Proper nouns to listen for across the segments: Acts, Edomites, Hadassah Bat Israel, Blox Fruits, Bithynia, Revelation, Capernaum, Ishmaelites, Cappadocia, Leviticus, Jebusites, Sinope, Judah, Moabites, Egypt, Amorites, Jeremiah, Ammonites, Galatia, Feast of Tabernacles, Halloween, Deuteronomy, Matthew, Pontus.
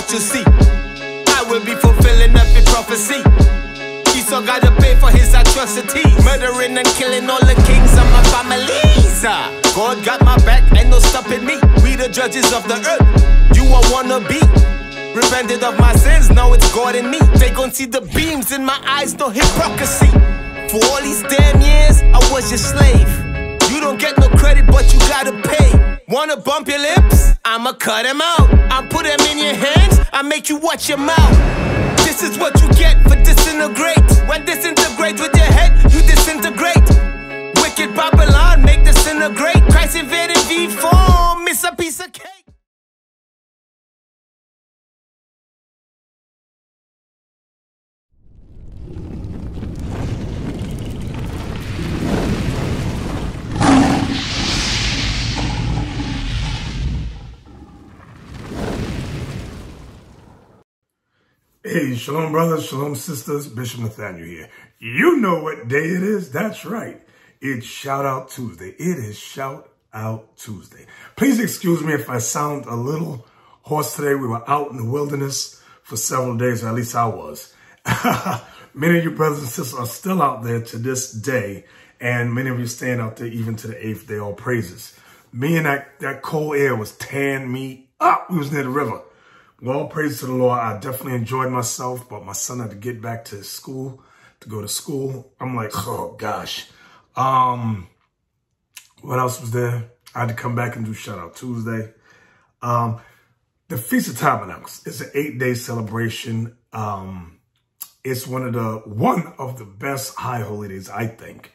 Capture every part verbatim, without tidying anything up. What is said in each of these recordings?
what you see. I will be fulfilling every prophecy. Jesus got to pay for his atrocities, murdering and killing all the kings of my families. God got my back, ain't no stopping me. We the judges of the earth, you are wanna be. Repented of my sins, now it's God in me. They gon' see the beams in my eyes, no hypocrisy. For all these damn years, I was your slave. You don't get no credit, but you gotta pay. Wanna bump your lips? I'ma cut them out. I put them in your hands, I make you watch your mouth. This is what you get for disintegrate. When disintegrate with your head, you disintegrate. Wicked Babylon, make disintegrate. Christ invaded V four, miss a piece of cake. Hey, shalom brothers, shalom sisters, Bishop Nathaniel here. You know what day it is, that's right. It's Shout Out Tuesday. It is Shout Out Tuesday. Please excuse me if I sound a little hoarse today. We were out in the wilderness for several days, or at least I was. Many of you brothers and sisters are still out there to this day, and many of you staying out there even to the eighth day, all praises. Me and that, that cold air was tearing me up. We was near the river. Well, praise to the Lord. I definitely enjoyed myself, but my son had to get back to his school, to go to school. I'm like, oh, gosh. Um, what else was there? I had to come back and do Shout Out Tuesday. Um, the Feast of Tabernacles is an eight-day celebration. Um, it's one of the one of the best high holy days, I think,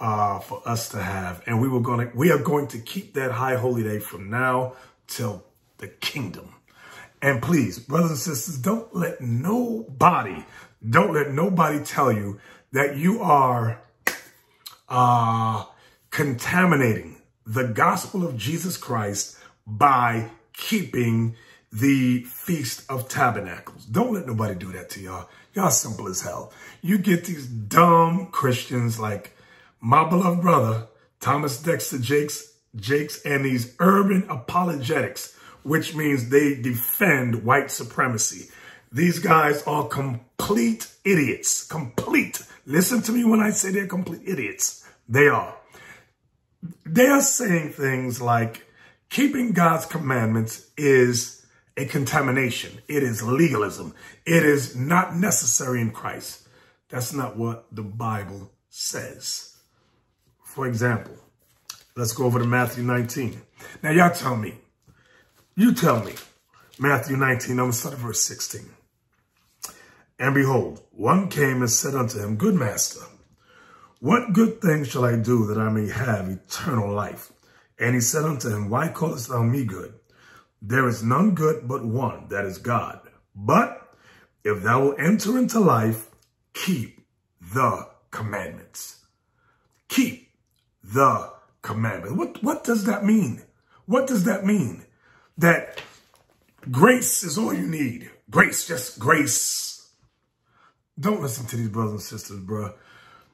uh, for us to have. And we were gonna we are going to keep that high holy day from now till the kingdom. And please, brothers and sisters, don't let nobody, don't let nobody tell you that you are uh, contaminating the gospel of Jesus Christ by keeping the Feast of Tabernacles. Don't let nobody do that to y'all. Y'all simple as hell. You get these dumb Christians like my beloved brother, Thomas Dexter Jakes, Jakes and these urban apologetics, which means they defend white supremacy. These guys are complete idiots, complete. Listen to me when I say they're complete idiots. They are. They are saying things like keeping God's commandments is a contamination. It is legalism. It is not necessary in Christ. That's not what the Bible says. For example, let's go over to Matthew nineteen. Now, y'all tell me. You tell me, Matthew nineteen, I'm going to start at verse sixteen. And behold, one came and said unto him, Good master, what good thing shall I do that I may have eternal life? And he said unto him, Why callest thou me good? There is none good but one, that is God. But if thou wilt enter into life, keep the commandments. Keep the commandments. What, what does that mean? What does that mean? That grace is all you need. Grace, just grace. Don't listen to these brothers and sisters, bro.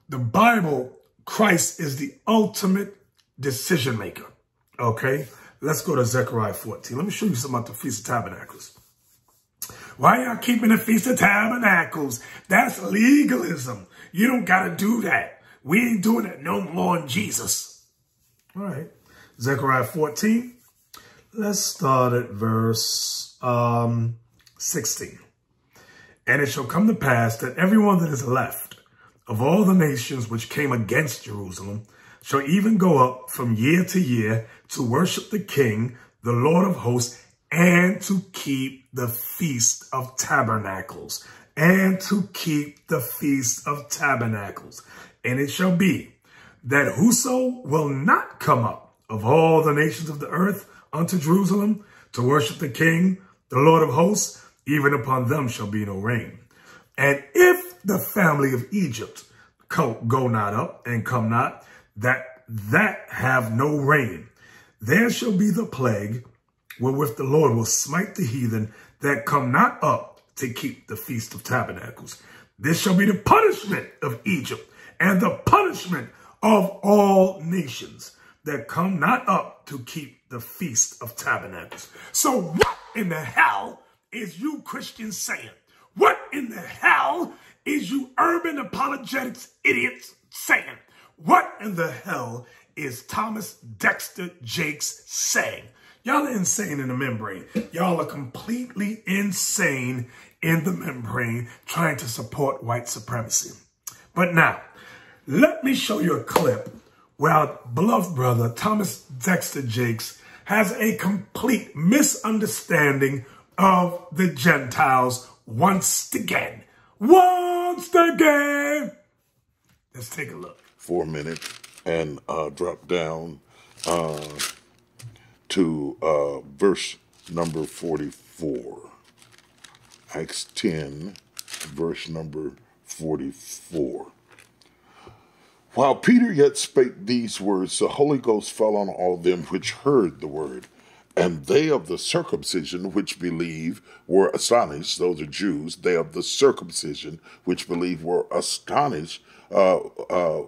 The Bible, Christ is the ultimate decision maker. Okay? Let's go to Zechariah fourteen. Let me show you something about the Feast of Tabernacles. Why y'all keeping the Feast of Tabernacles? That's legalism. You don't got to do that. We ain't doing that no more in Jesus. All right. Zechariah fourteen. Let's start at verse um, sixteen. And it shall come to pass that everyone that is left of all the nations which came against Jerusalem shall even go up from year to year to worship the King, the Lord of hosts, and to keep the Feast of Tabernacles, and to keep the Feast of Tabernacles. And it shall be that whoso will not come up of all the nations of the earth unto Jerusalem, to worship the King, the Lord of hosts, even upon them shall be no rain. And if the family of Egypt go not up and come not, that that have no rain, there shall be the plague wherewith the Lord will smite the heathen that come not up to keep the Feast of Tabernacles. This shall be the punishment of Egypt and the punishment of all nations that come not up to keep the Feast of Tabernacles. So what in the hell is you Christians saying? What in the hell is you urban apologetics idiots saying? What in the hell is Thomas Dexter Jakes saying? Y'all are insane in the membrane. Y'all are completely insane in the membrane trying to support white supremacy. But now, let me show you a clip where our beloved brother, Thomas Dexter Jakes, has a complete misunderstanding of the Gentiles once again. Once again! Let's take a look. Four minutes and uh, drop down uh, to uh, verse number forty-four. Acts ten, verse number forty-four. While Peter yet spake these words, the Holy Ghost fell on all them which heard the word, and they of the circumcision which believe were astonished. Those are Jews. They of the circumcision which believe were astonished, uh, uh,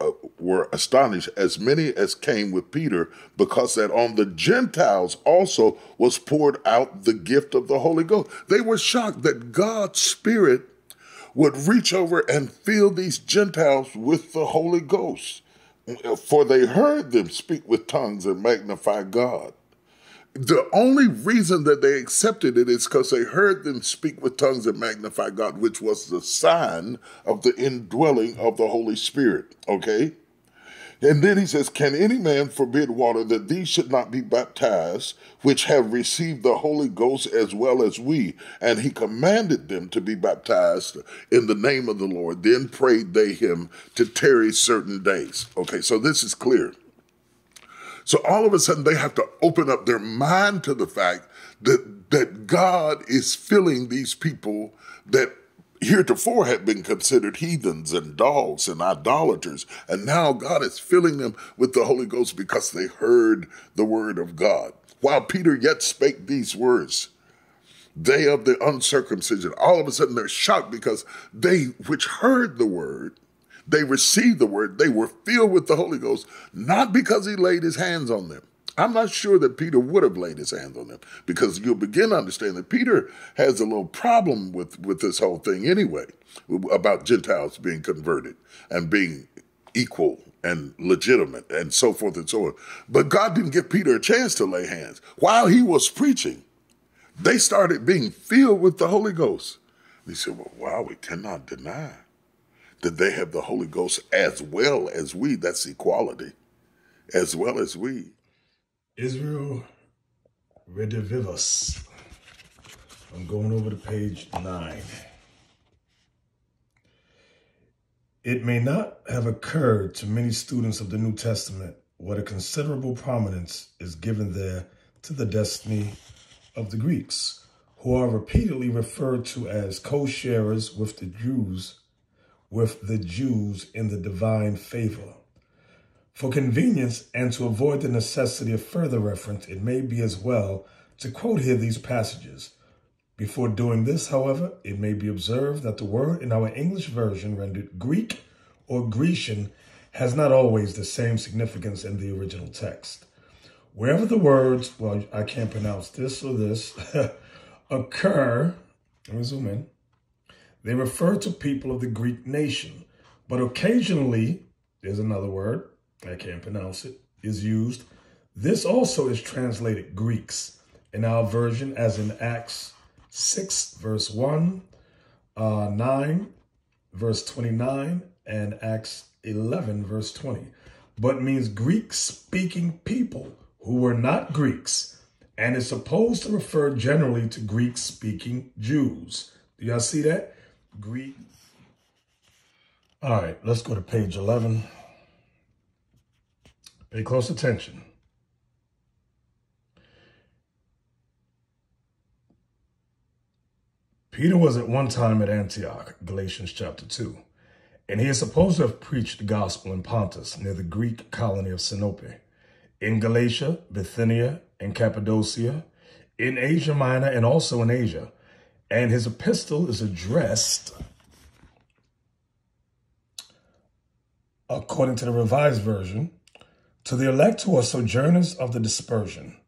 uh, were astonished, as many as came with Peter, because that on the Gentiles also was poured out the gift of the Holy Ghost. They were shocked that God's Spirit would reach over and fill these Gentiles with the Holy Ghost. For they heard them speak with tongues and magnify God. The only reason that they accepted it is because they heard them speak with tongues and magnify God, which was the sign of the indwelling of the Holy Spirit. Okay? And then he says, can any man forbid water that these should not be baptized, which have received the Holy Ghost as well as we? And he commanded them to be baptized in the name of the Lord. Then prayed they him to tarry certain days. Okay, so this is clear. So all of a sudden they have to open up their mind to the fact that, that God is filling these people that heretofore had been considered heathens and dogs and idolaters. And now God is filling them with the Holy Ghost because they heard the word of God. While Peter yet spake these words, they of the uncircumcision, all of a sudden they're shocked because they which heard the word, they received the word, they were filled with the Holy Ghost, not because he laid his hands on them. I'm not sure that Peter would have laid his hands on them, because you'll begin to understand that Peter has a little problem with, with this whole thing anyway, about Gentiles being converted and being equal and legitimate and so forth and so on. But God didn't give Peter a chance to lay hands. While he was preaching, they started being filled with the Holy Ghost. He said, well, wow, we cannot deny that they have the Holy Ghost as well as we. That's equality, as well as we. Israel Redivivus. I'm going over to page nine. It may not have occurred to many students of the New Testament what a considerable prominence is given there to the destiny of the Greeks, who are repeatedly referred to as co-sharers with the Jews, with the Jews in the divine favor. For convenience and to avoid the necessity of further reference, it may be as well to quote here these passages. Before doing this, however, it may be observed that the word in our English version rendered Greek or Grecian has not always the same significance in the original text. Wherever the words, well, I can't pronounce this or this, occur, let me zoom in, they refer to people of the Greek nation, but occasionally, there's another word, I can't pronounce it, is used. This also is translated Greeks in our version, as in Acts six, verse one, uh, nine, verse twenty-nine, and Acts eleven, verse twenty, but means Greek-speaking people who were not Greeks, and is supposed to refer generally to Greek-speaking Jews. Do y'all see that? Greek. All right, let's go to page eleven. Pay close attention. Peter was at one time at Antioch, Galatians chapter two, and he is supposed to have preached the gospel in Pontus, near the Greek colony of Sinope, in Galatia, Bithynia, and Cappadocia, in Asia Minor, and also in Asia. And his epistle is addressed, according to the Revised Version, to the elect who are sojourners of the dispersion,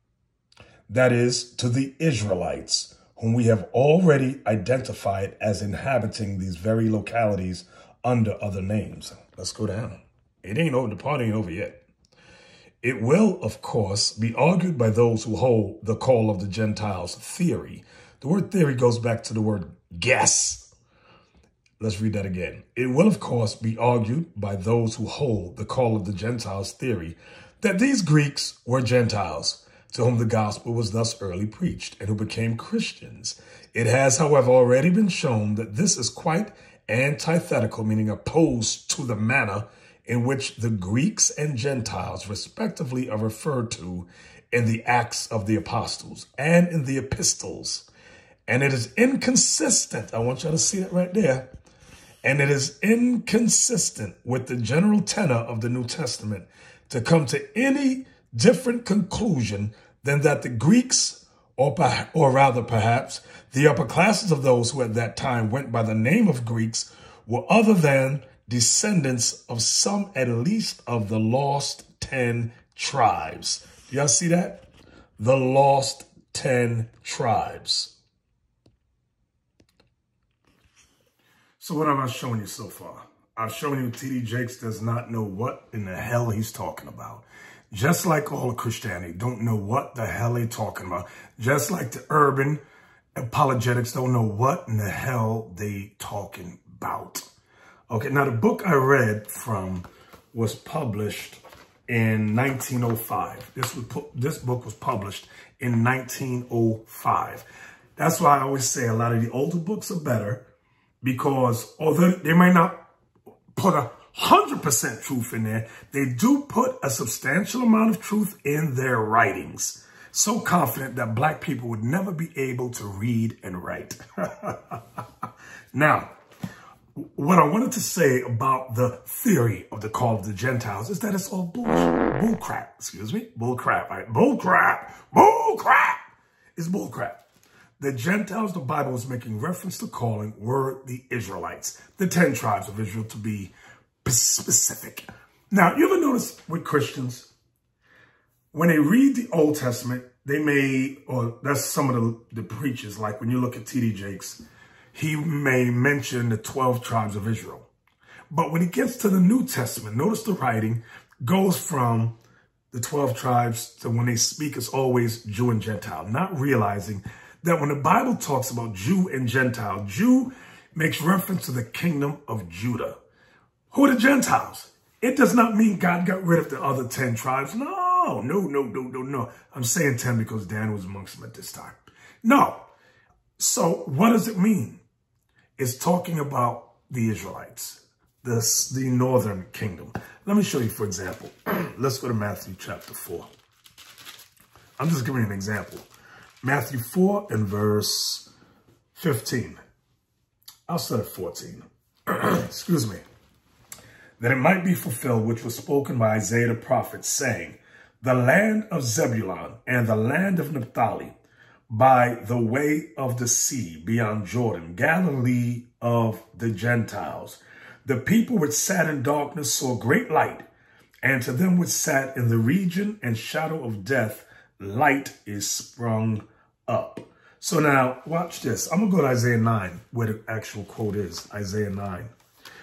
that is, to the Israelites, whom we have already identified as inhabiting these very localities under other names. Let's go down. It ain't over. The party ain't over yet. It will, of course, be argued by those who hold the call of the Gentiles theory. The word theory goes back to the word guess. Let's read that again. It will, of course, be argued by those who hold the call of the Gentiles theory that these Greeks were Gentiles, to whom the gospel was thus early preached, and who became Christians. It has, however, already been shown that this is quite antithetical, meaning opposed to the manner in which the Greeks and Gentiles respectively are referred to in the Acts of the Apostles and in the epistles. And it is inconsistent. I want y'all to see that right there. And it is inconsistent with the general tenor of the New Testament to come to any different conclusion than that the Greeks, or, or rather perhaps the upper classes of those who at that time went by the name of Greeks, were other than descendants of some at least of the lost ten tribes. Do y'all see that? The lost ten tribes. So what have I shown you so far? I've shown you T D Jakes does not know what in the hell he's talking about. Just like all of Christianity, don't know what the hell they're talking about. Just like the urban apologetics don't know what in the hell they talking about. Okay, now the book I read from was published in nineteen oh five. This was this book was published in nineteen oh five. That's why I always say a lot of the older books are better, because although they might not put a one hundred percent truth in there, they do put a substantial amount of truth in their writings. So confident that black people would never be able to read and write. Now, what I wanted to say about the theory of the call of the Gentiles is that it's all bullshit. Bull crap. Excuse me? Bull crap. Right? Bull crap. Bull crap. It's bull crap. The Gentiles, the Bible is making reference to calling, were the Israelites, the ten tribes of Israel to be specific. Now, you ever notice with Christians, when they read the Old Testament, they may, or that's some of the, the preachers, like when you look at T D Jakes, he may mention the twelve tribes of Israel. But when it gets to the New Testament, notice the writing goes from the twelve tribes to when they speak, it's always Jew and Gentile, not realizing that when the Bible talks about Jew and Gentile, Jew makes reference to the kingdom of Judah. Who are the Gentiles? It does not mean God got rid of the other ten tribes. No, no, no, no, no, no. I'm saying ten because Dan was amongst them at this time. No. So what does it mean? It's talking about the Israelites, the, the northern kingdom. Let me show you, for example. Let's go to Matthew chapter four. I'm just giving you an example. Matthew four and verse fifteen. I'll start at fourteen. Excuse me. That it might be fulfilled, which was spoken by Isaiah the prophet, saying, the land of Zebulun and the land of Naphtali, by the way of the sea beyond Jordan, Galilee of the Gentiles. The people which sat in darkness saw great light, and to them which sat in the region and shadow of death, light is sprung up. So now, watch this. I'm going to go to Isaiah nine, where the actual quote is, Isaiah nine.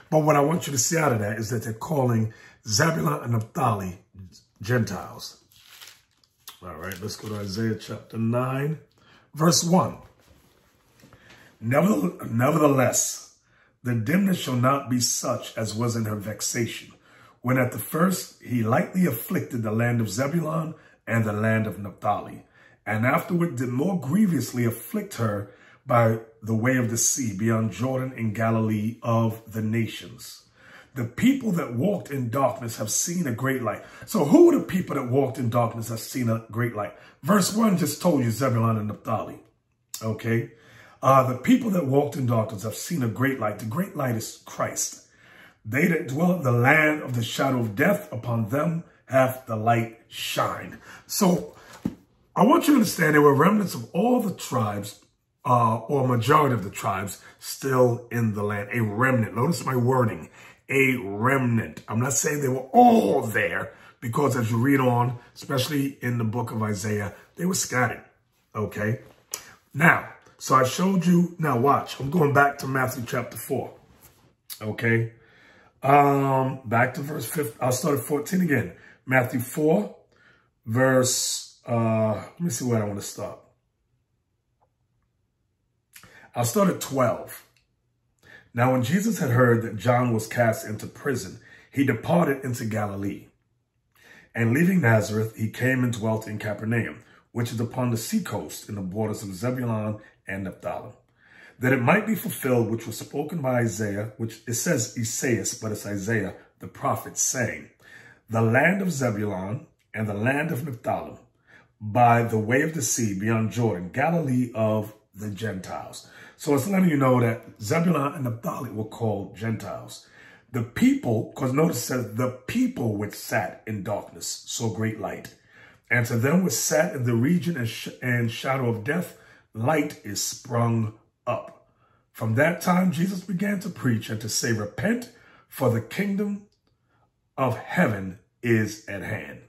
But what I want you to see out of that is that they're calling Zebulun and Naphtali Gentiles. All right, let's go to Isaiah chapter nine, verse one. Nevertheless, the dimness shall not be such as was in her vexation, when at the first he lightly afflicted the land of Zebulun and the land of Naphtali, and afterward did more grievously afflict her by the way of the sea beyond Jordan and Galilee of the nations. The people that walked in darkness have seen a great light. So who are the people that walked in darkness have seen a great light? Verse one just told you Zebulun and Naphtali. Okay. Uh, the people that walked in darkness have seen a great light. The great light is Christ. They that dwell in the land of the shadow of death, upon them hath the light shined. So I want you to understand there were remnants of all the tribes, Uh, or majority of the tribes still in the land. A remnant. Notice my wording. A remnant. I'm not saying they were all there, because as you read on, especially in the book of Isaiah, they were scattered. Okay? Now, So I showed you, now watch, I'm going back to Matthew chapter four, okay? Um, back to verse fifteen, I'll start at fourteen again. Matthew four, verse, uh, let me see where I want to start. I'll start at twelve. Now, when Jesus had heard that John was cast into prison, he departed into Galilee. And leaving Nazareth, he came and dwelt in Capernaum, which is upon the seacoast in the borders of Zebulun and Naphtali, that it might be fulfilled which was spoken by Isaiah, which it says Esaias, but it's Isaiah the prophet, saying, the land of Zebulun and the land of Naphtali, by the way of the sea beyond Jordan, Galilee of the Gentiles. So it's letting you know that Zebulun and Naphtali were called Gentiles. The people, because notice it says, the people which sat in darkness saw great light. And to them which sat in the region and, sh and shadow of death, light is sprung up. From that time, Jesus began to preach and to say, repent, for the kingdom of heaven is at hand.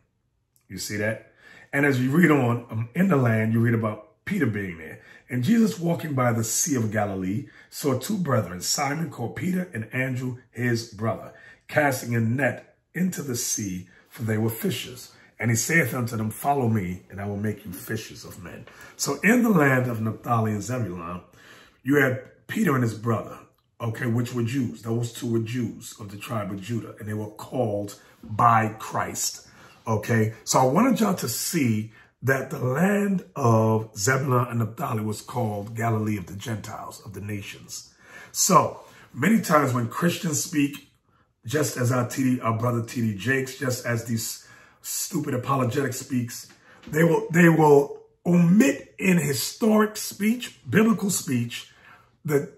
You see that? And as you read on, um, in the land, you read about Peter being there. And Jesus, walking by the Sea of Galilee, saw two brethren, Simon called Peter and Andrew, his brother, casting a net into the sea, for they were fishers. And he saith unto them, follow me, and I will make you fishers of men. So in the land of Naphtali and Zebulun, you had Peter and his brother, okay, which were Jews. Those two were Jews of the tribe of Judah, and they were called by Christ, okay? So I wanted y'all to see that the land of Zebulun and Naphtali was called Galilee of the Gentiles, of the nations. So many times when Christians speak, just as our, T D, our brother T D Jakes, just as these stupid apologetic speaks, they will they will omit in historic speech, biblical speech, the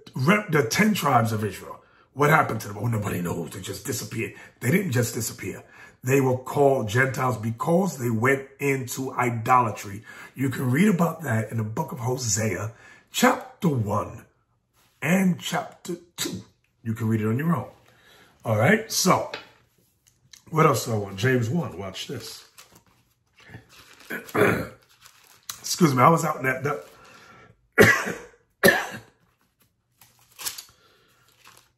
the ten tribes of Israel. What happened to them? Oh, nobody knows. They just disappeared. They didn't just disappear. They were called Gentiles because they went into idolatry. You can read about that in the book of Hosea, chapter one and chapter two. You can read it on your own. All right, so what else do I want? James one, watch this. Excuse me, I was out in that duck.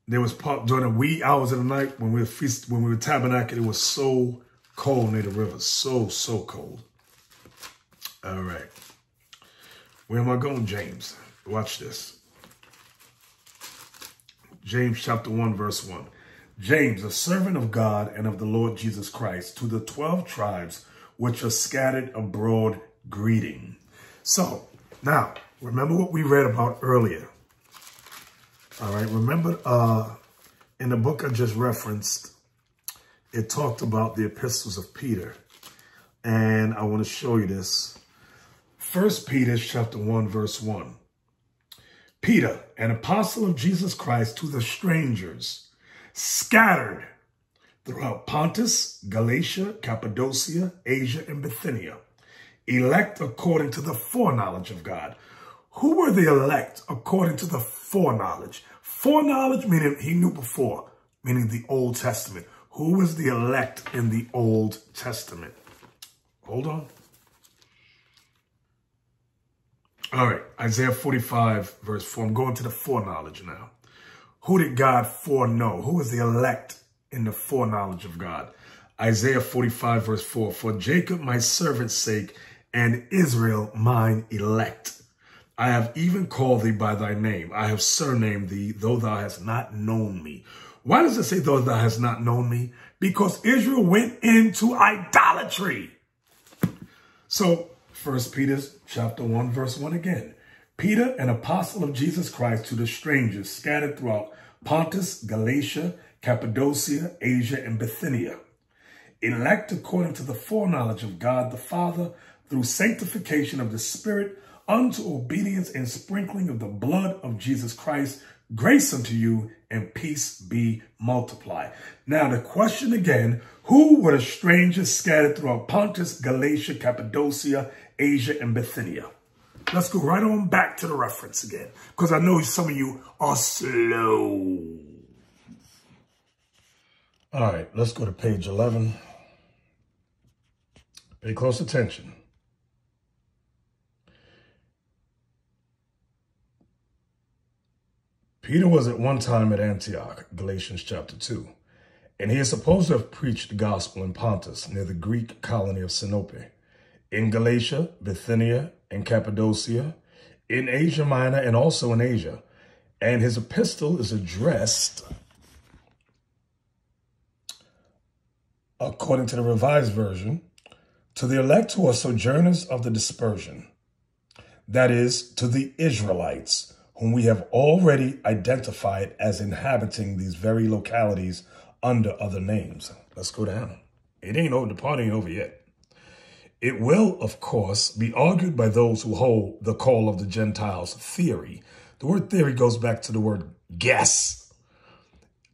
There was part during the wee hours of the night when we were feast when we were tabernacled, it was so cold near the river. So, so cold. All right. Where am I going, James? Watch this. James chapter one, verse one. James, a servant of God and of the Lord Jesus Christ, to the twelve tribes which are scattered abroad, greeting. So, now, remember what we read about earlier. All right, remember uh, in the book I just referenced, it talked about the epistles of Peter. And I want to show you this. First Peter chapter one, verse one. Peter, an apostle of Jesus Christ, to the strangers scattered throughout Pontus, Galatia, Cappadocia, Asia, and Bithynia, elect according to the foreknowledge of God. Who were the elect according to the foreknowledge? Foreknowledge meaning he knew before, meaning the Old Testament. Who was the elect in the Old Testament? Hold on. All right, Isaiah forty-five, verse four. I'm going to the foreknowledge now. Who did God foreknow? Who is the elect in the foreknowledge of God? Isaiah forty-five, verse four. For Jacob, my servant's sake, and Israel, mine elect. I have even called thee by thy name. I have surnamed thee, though thou hast not known me. Why does it say, though thou hast not known me? Because Israel went into idolatry. So, First Peter chapter one, verse one again. Peter, an apostle of Jesus Christ, to the strangers scattered throughout Pontus, Galatia, Cappadocia, Asia, and Bithynia, elect according to the foreknowledge of God the Father, through sanctification of the Spirit, unto obedience and sprinkling of the blood of Jesus Christ, grace unto you, and peace be multiplied. Now the question again, who were the strangers scattered throughout Pontus, Galatia, Cappadocia, Asia, and Bithynia? Let's go right on back to the reference again, because I know some of you are slow. All right, let's go to page eleven. Pay close attention. Peter was at one time at Antioch, Galatians chapter two, and he is supposed to have preached the gospel in Pontus, near the Greek colony of Sinope, in Galatia, Bithynia, and Cappadocia, in Asia Minor, and also in Asia. And his epistle is addressed, according to the Revised Version, to the elect who are sojourners of the dispersion, that is, to the Israelites, whom we have already identified as inhabiting these very localities under other names. Let's go down. It ain't over. The party ain't over yet. It will, of course, be argued by those who hold the call of the Gentiles theory. The word theory goes back to the word guess.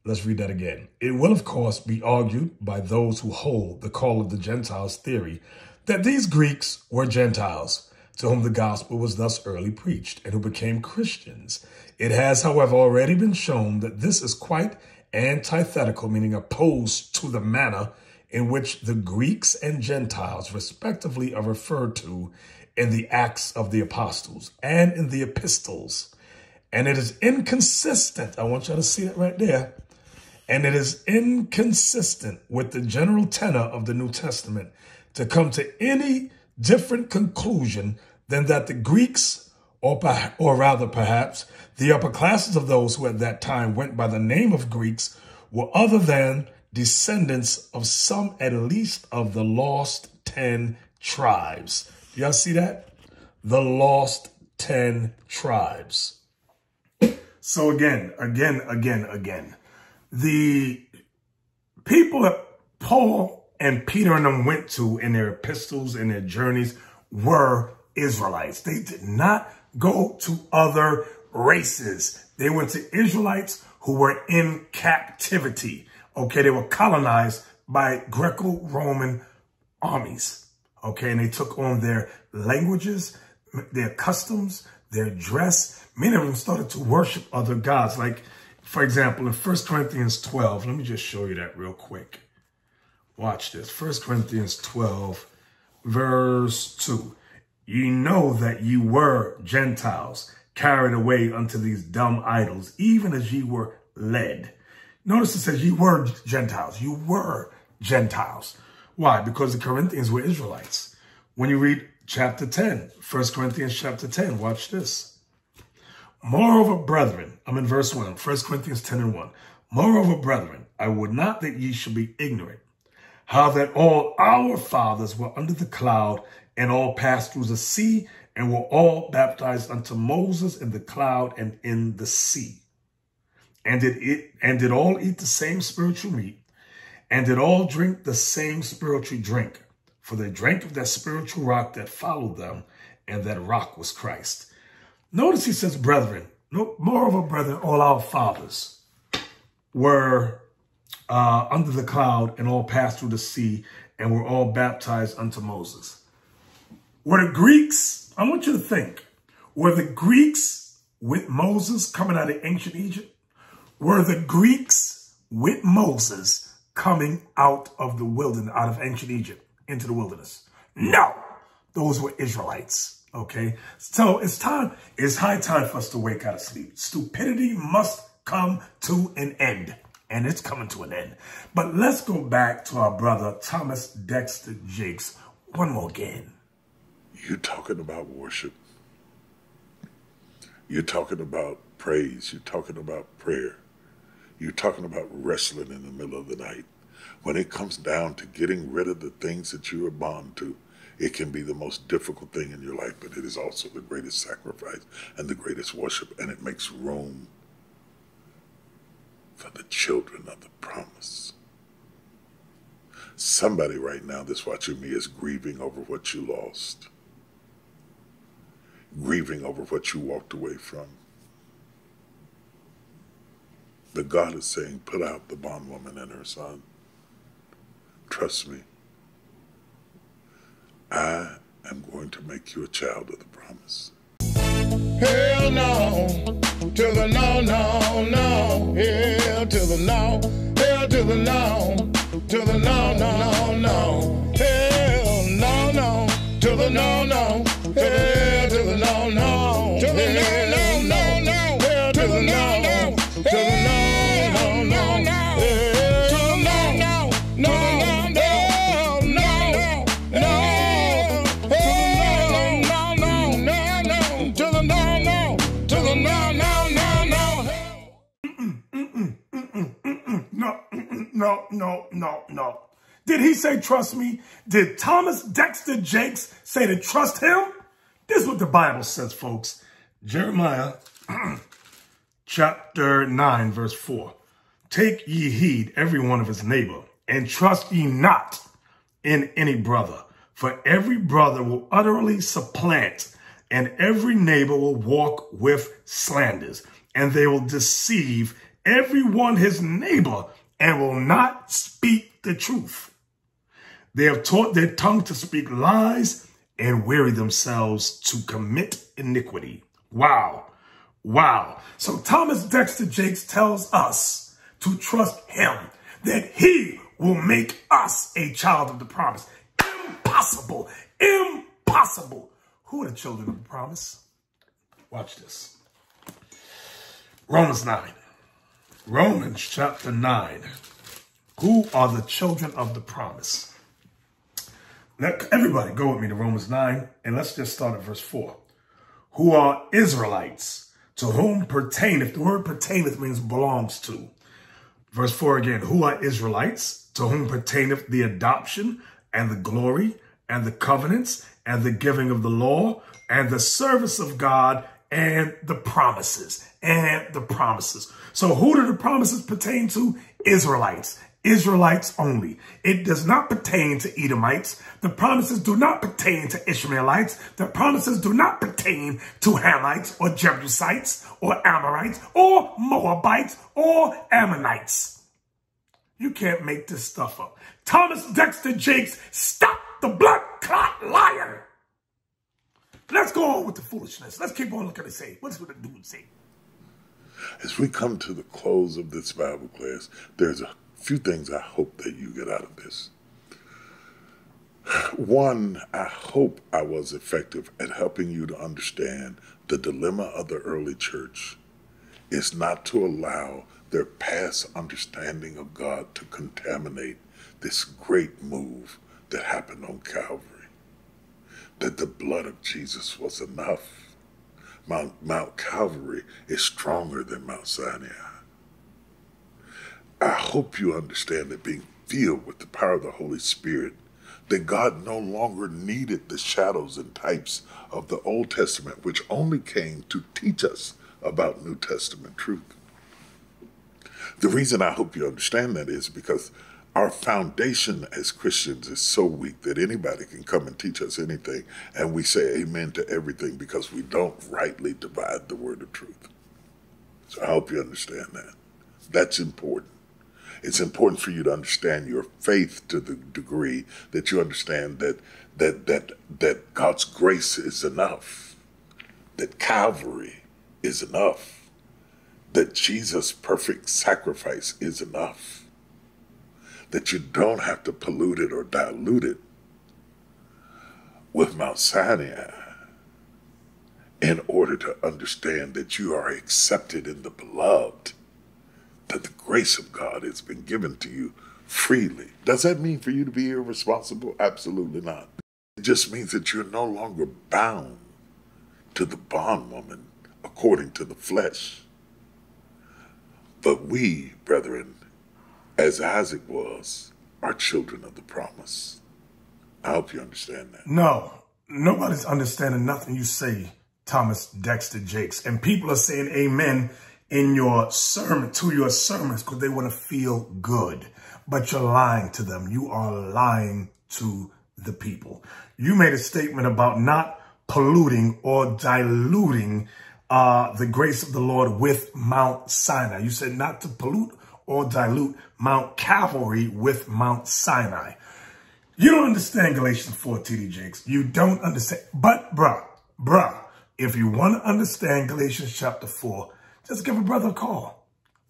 Let's read that again. It will, of course, be argued by those who hold the call of the Gentiles theory that these Greeks were Gentiles, to whom the gospel was thus early preached, and who became Christians. It has, however, already been shown that this is quite antithetical, meaning opposed to the manner in which the Greeks and Gentiles, respectively, are referred to in the Acts of the Apostles and in the Epistles. And it is inconsistent. I want you to see that right there. And it is inconsistent with the general tenor of the New Testament to come to any different conclusion than that the Greeks, or, or rather perhaps the upper classes of those who at that time went by the name of Greeks, were other than descendants of some, at least, of the lost ten tribes. Do y'all see that? The lost ten tribes. So again, again, again, again, the people that Paul and Peter and them went to in their epistles and their journeys were Israelites. They did not go to other races. They went to Israelites who were in captivity. Okay, they were colonized by Greco-Roman armies. Okay, and they took on their languages, their customs, their dress. Many of them started to worship other gods. Like, for example, in First Corinthians twelve, let me just show you that real quick. Watch this. First Corinthians twelve, verse two. Ye know that ye were Gentiles, carried away unto these dumb idols, even as ye were led. Notice it says you were Gentiles. You were Gentiles. Why? Because the Corinthians were Israelites. When you read chapter ten, First Corinthians chapter ten, watch this. Moreover, brethren, I'm in verse one, First Corinthians ten and one. Moreover, brethren, I would not that ye should be ignorant, how that all our fathers were under the cloud and all passed through the sea and were all baptized unto Moses in the cloud and in the sea. And did, it, and did all eat the same spiritual meat, and did all drink the same spiritual drink, for they drank of that spiritual rock that followed them, and that rock was Christ. Notice he says, brethren, no, moreover, brethren, all our fathers were uh, under the cloud and all passed through the sea and were all baptized unto Moses. Were the Greeks, I want you to think, were the Greeks with Moses coming out of ancient Egypt? Were the Greeks with Moses coming out of the wilderness, out of ancient Egypt, into the wilderness? No, those were Israelites, okay? So it's time, it's high time for us to wake out of sleep. Stupidity must come to an end, and it's coming to an end. But let's go back to our brother, Thomas Dexter Jakes, one more again. You're talking about worship. You're talking about praise. You're talking about prayer. You're talking about wrestling in the middle of the night. When it comes down to getting rid of the things that you are bound to, it can be the most difficult thing in your life, but it is also the greatest sacrifice and the greatest worship, and it makes room for the children of the promise. Somebody right now that's watching me is grieving over what you lost, grieving over what you walked away from. But God is saying, put out the bondwoman and her son. Trust me. I am going to make you a child of the promise. Hell no, to the no, no, no. Hell to the no, hell to the no, to the no, no, no, no. Hell no, no, to the no, no. Hell to the no, no, to the no, no, no, no. Hell to the no, no. no, no, no, no. Did he say trust me? Did Thomas Dexter Jakes say to trust him? This is what the Bible says, folks. Jeremiah chapter nine, verse four. Take ye heed, every one of his neighbor, and trust ye not in any brother. For every brother will utterly supplant, and every neighbor will walk with slanders, and they will deceive every one his neighbor, and will not speak the truth. They have taught their tongue to speak lies, and weary themselves to commit iniquity. Wow. Wow. So Thomas Dexter Jakes tells us to trust him, that he will make us a child of the promise. Impossible. Impossible. Who are the children of the promise? Watch this. Romans nine. Romans chapter nine. Who are the children of the promise? Now, everybody go with me to Romans nine, and let's just start at verse four. Who are Israelites, to whom pertaineth. The word pertaineth means belongs to. Verse four again. Who are Israelites, to whom pertaineth the adoption and the glory and the covenants and the giving of the law and the service of God and the promises and the promises. So who do the promises pertain to? Israelites, Israelites only. It does not pertain to Edomites. The promises do not pertain to Ishmaelites. The promises do not pertain to Hamites or Jebusites or Amorites or Moabites or Ammonites. You can't make this stuff up. Thomas Dexter Jakes, stop the blood clot lying. Let's go on with the foolishness. Let's keep on looking and say, what's what the dude say? As we come to the close of this Bible class, there's a few things I hope that you get out of this. One, I hope I was effective at helping you to understand the dilemma of the early church is not to allow their past understanding of God to contaminate this great move that happened on Calvary. That the blood of Jesus was enough. Mount, Mount Calvary is stronger than Mount Sinai. I hope you understand that being filled with the power of the Holy Spirit, that God no longer needed the shadows and types of the Old Testament, which only came to teach us about New Testament truth. The reason I hope you understand that is because our foundation as Christians is so weak that anybody can come and teach us anything, and we say amen to everything because we don't rightly divide the word of truth. So I hope you understand that. That's important. It's important for you to understand your faith to the degree that you understand that that that that God's grace is enough, that Calvary is enough, that Jesus' perfect sacrifice is enough. That you don't have to pollute it or dilute it with Mount Sinai in order to understand that you are accepted in the beloved, that the grace of God has been given to you freely. Does that mean for you to be irresponsible? Absolutely not. It just means that you're no longer bound to the bondwoman according to the flesh. But we, brethren, as Isaac was, are children of the promise. I hope you understand that. No, nobody's understanding nothing you say, Thomas Dexter Jakes. And people are saying amen in your sermon, to your sermons, because they want to feel good. But you're lying to them. You are lying to the people. You made a statement about not polluting or diluting uh, the grace of the Lord with Mount Sinai. You said not to pollute or dilute Mount Calvary with Mount Sinai. You don't understand Galatians four, T D Jakes. You don't understand. But, bruh, bruh, if you want to understand Galatians chapter four, just give a brother a call.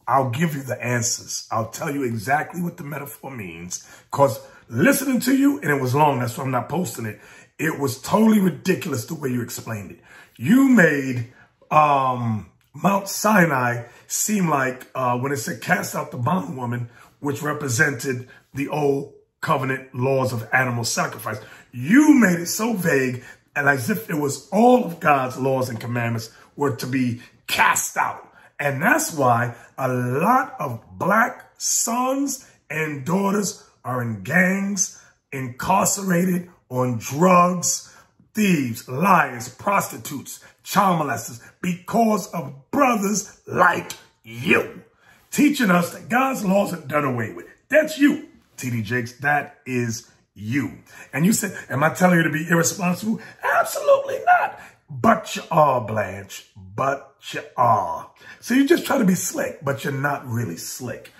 I'll give you the answers. I'll tell you exactly what the metaphor means. Because listening to you, and it was long, that's why I'm not posting it, it was totally ridiculous the way you explained it. You made um, Mount Sinai seem like uh, when it said cast out the bondwoman, which represented the old covenant laws of animal sacrifice. You made it so vague and as if it was all of God's laws and commandments were to be cast out. And that's why a lot of black sons and daughters are in gangs, incarcerated, on drugs, thieves, liars, prostitutes, child molesters, because of brothers like you. Teaching us that God's laws are done away with. That's you, T D Jakes. That is you. And you said, am I telling you to be irresponsible? Absolutely not. But you are, Blanche. But you are. So you just try to be slick, but you're not really slick.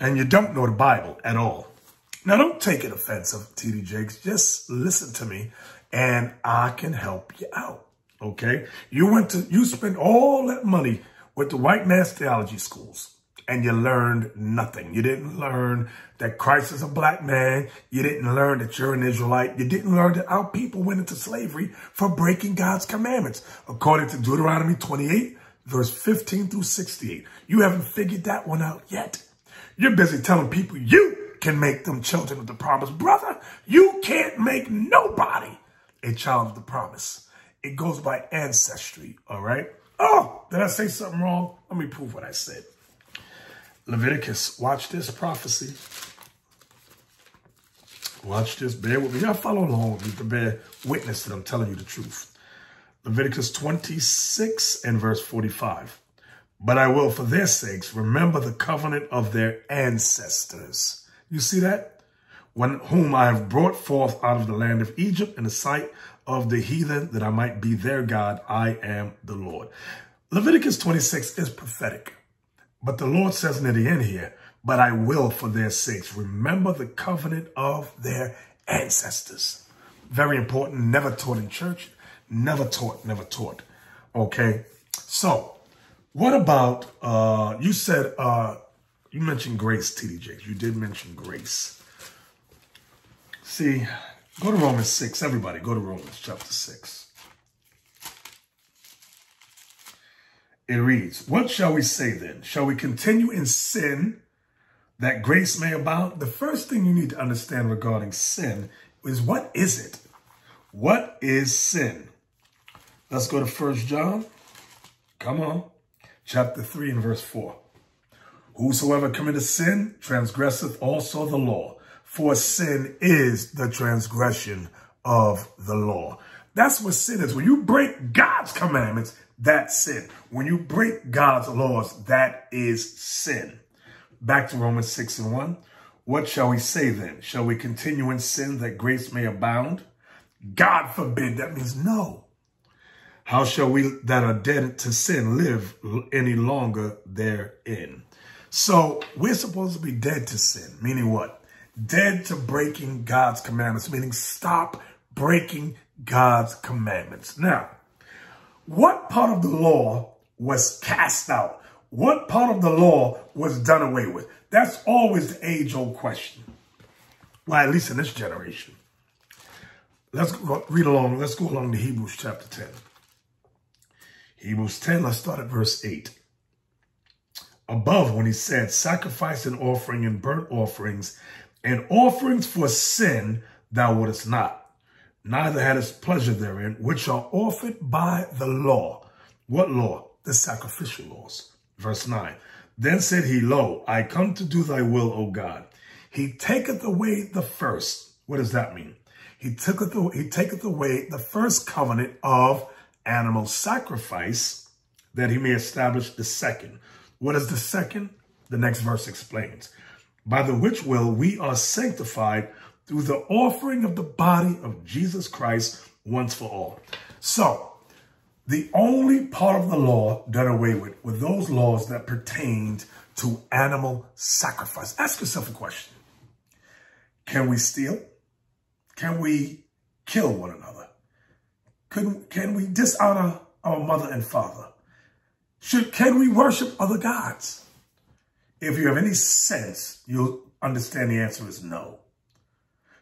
And you don't know the Bible at all. Now, don't take it offensive, T D Jakes. Just listen to me, and I can help you out, okay? You went to, you spent all that money with the white man's theology schools, and you learned nothing. You didn't learn that Christ is a black man. You didn't learn that you're an Israelite. You didn't learn that our people went into slavery for breaking God's commandments. According to Deuteronomy twenty-eight, verse fifteen through sixty-eight. You haven't figured that one out yet. You're busy telling people you can make them children of the promise. Brother, you can't make nobody a child of the promise. It goes by ancestry, all right? Oh, did I say something wrong? Let me prove what I said. Leviticus, watch this prophecy. Watch this, bear with me. Y'all follow along with me to bear witness that I'm telling you the truth. Leviticus twenty-six and verse forty-five. But I will, for their sakes, remember the covenant of their ancestors. You see that? When, whom I have brought forth out of the land of Egypt in the sight of the heathen, that I might be their God. I am the Lord. Leviticus twenty-six is prophetic. But the Lord says near the end here, but I will for their sakes remember the covenant of their ancestors. Very important, never taught in church, never taught, never taught. Okay, so what about, uh, you said, uh, you mentioned grace, T D Jakes. You did mention grace. See, go to Romans six, everybody, go to Romans chapter six. It reads, what shall we say then? Shall we continue in sin that grace may abound? The first thing you need to understand regarding sin is, what is it? What is sin? Let's go to First John. Come on. Chapter three and verse four. Whosoever committeth sin transgresseth also the law, for sin is the transgression of the law. That's what sin is. When you break God's commandments, that's sin. When you break God's laws, that is sin. Back to Romans six and one. What shall we say then? Shall we continue in sin that grace may abound? God forbid. That means no. How shall we that are dead to sin live any longer therein? So we're supposed to be dead to sin, meaning what? Dead to breaking God's commandments, meaning stop breaking God's commandments. Now, what part of the law was cast out? What part of the law was done away with? That's always the age-old question. Well, at least in this generation. Let's read along. Let's go along to Hebrews chapter ten. Hebrews ten, let's start at verse eight. Above, when he said, sacrifice and offering and burnt offerings and offerings for sin thou wouldest not, neither hadest pleasure therein, which are offered by the law. What law? The sacrificial laws. Verse nine. Then said he, lo, I come to do thy will, O God. He taketh away the first. What does that mean? He taketh away, he taketh away the first covenant of animal sacrifice, that he may establish the second. What is the second? The next verse explains. By the which will we are sanctified through the offering of the body of Jesus Christ once for all. So, the only part of the law done away with were those laws that pertained to animal sacrifice. Ask yourself a question. Can we steal? Can we kill one another? Can, can we dishonor our mother and father? Should, can we worship other gods? If you have any sense, you'll understand the answer is no.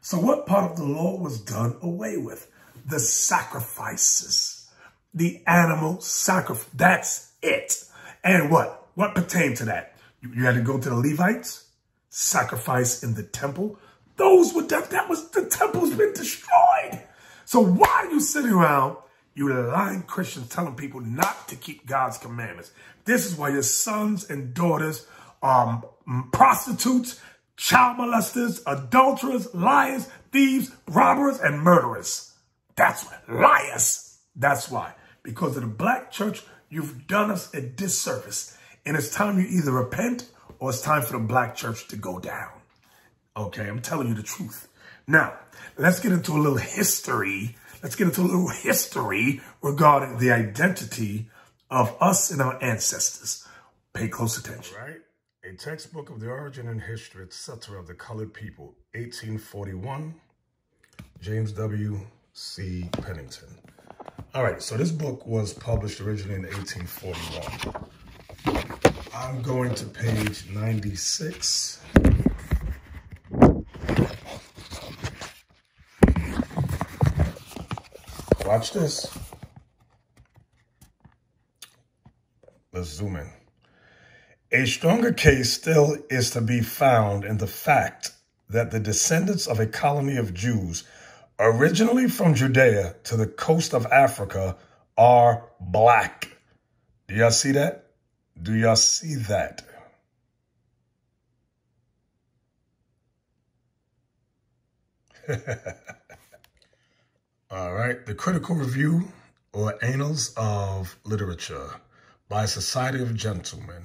So what part of the law was done away with? The sacrifices, the animal sacrifice. That's it. And what? What pertained to that? You, you had to go to the Levites, sacrifice in the temple. Those were, that, that was, the temple's been destroyed. So why are you sitting around, you lying Christians, telling people not to keep God's commandments? This is why your sons and daughters are um, prostitutes, child molesters, adulterers, liars, thieves, robbers, and murderers. That's why. Liars. That's why. Because of the black church, you've done us a disservice. And it's time you either repent or it's time for the black church to go down. Okay, I'm telling you the truth. Now, let's get into a little history. Let's get into a little history regarding the identity of us and our ancestors. Pay close attention. All right. A textbook of the origin and history, et cetera of the colored people, eighteen forty-one, James W. C. Pennington. All right, so this book was published originally in eighteen forty-one. I'm going to page ninety-six. Watch this. Let's zoom in. A stronger case still is to be found in the fact that the descendants of a colony of Jews originally from Judea to the coast of Africa are black. Do y'all see that? Do y'all see that? All right. The Critical Review or Annals of Literature by Society of Gentlemen.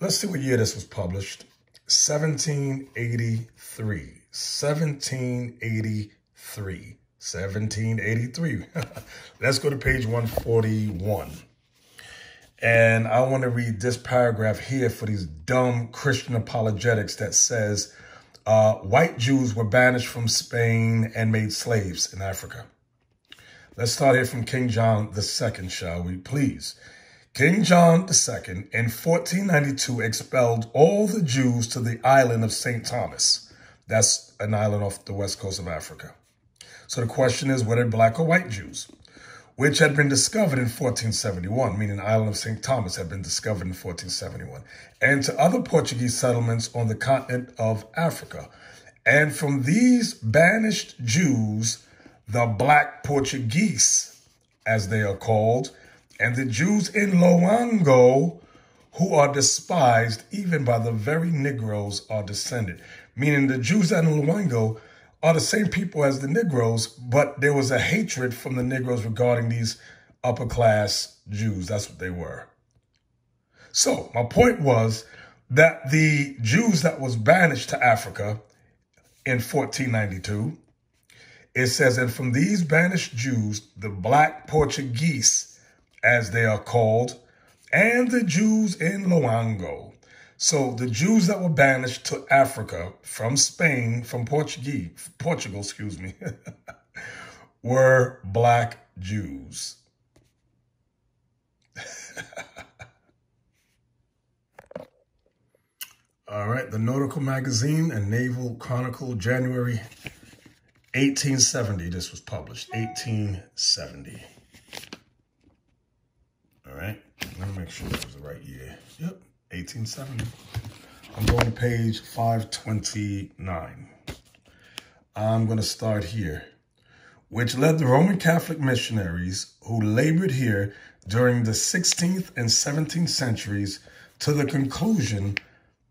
Let's see what year this was published. seventeen eighty-three. seventeen eighty-three. seventeen eighty-three. Let's go to page one forty-one. And I want to read this paragraph here for these dumb Christian apologetics that says uh, white Jews were banished from Spain and made slaves in Africa. Let's start here from King John the Second, shall we, please? King John the Second in fourteen ninety-two expelled all the Jews to the island of Saint Thomas. That's an island off the west coast of Africa. So the question is, were they black or white Jews? Which had been discovered in fourteen seventy-one, meaning the island of Saint Thomas had been discovered in fourteen seventy-one, and to other Portuguese settlements on the continent of Africa. And from these banished Jews, the black Portuguese, as they are called, and the Jews in Loango, who are despised even by the very Negroes, are descended. Meaning the Jews in Loango are the same people as the Negroes, but there was a hatred from the Negroes regarding these upper class Jews. That's what they were. So my point was that the Jews that was banished to Africa in fourteen ninety-two, it says, and from these banished Jews, the black Portuguese, as they are called, and the Jews in Loango. So the Jews that were banished to Africa from Spain, from Portuguese, Portugal, excuse me, were black Jews. All right, the Nautical Magazine and Naval Chronicle, January eighteen seventy. This was published, eighteen seventy. All right, let me make sure that was the right year. Yep, eighteen seventy. I'm going to page five twenty-nine. I'm going to start here. Which led the Roman Catholic missionaries who labored here during the sixteenth and seventeenth centuries to the conclusion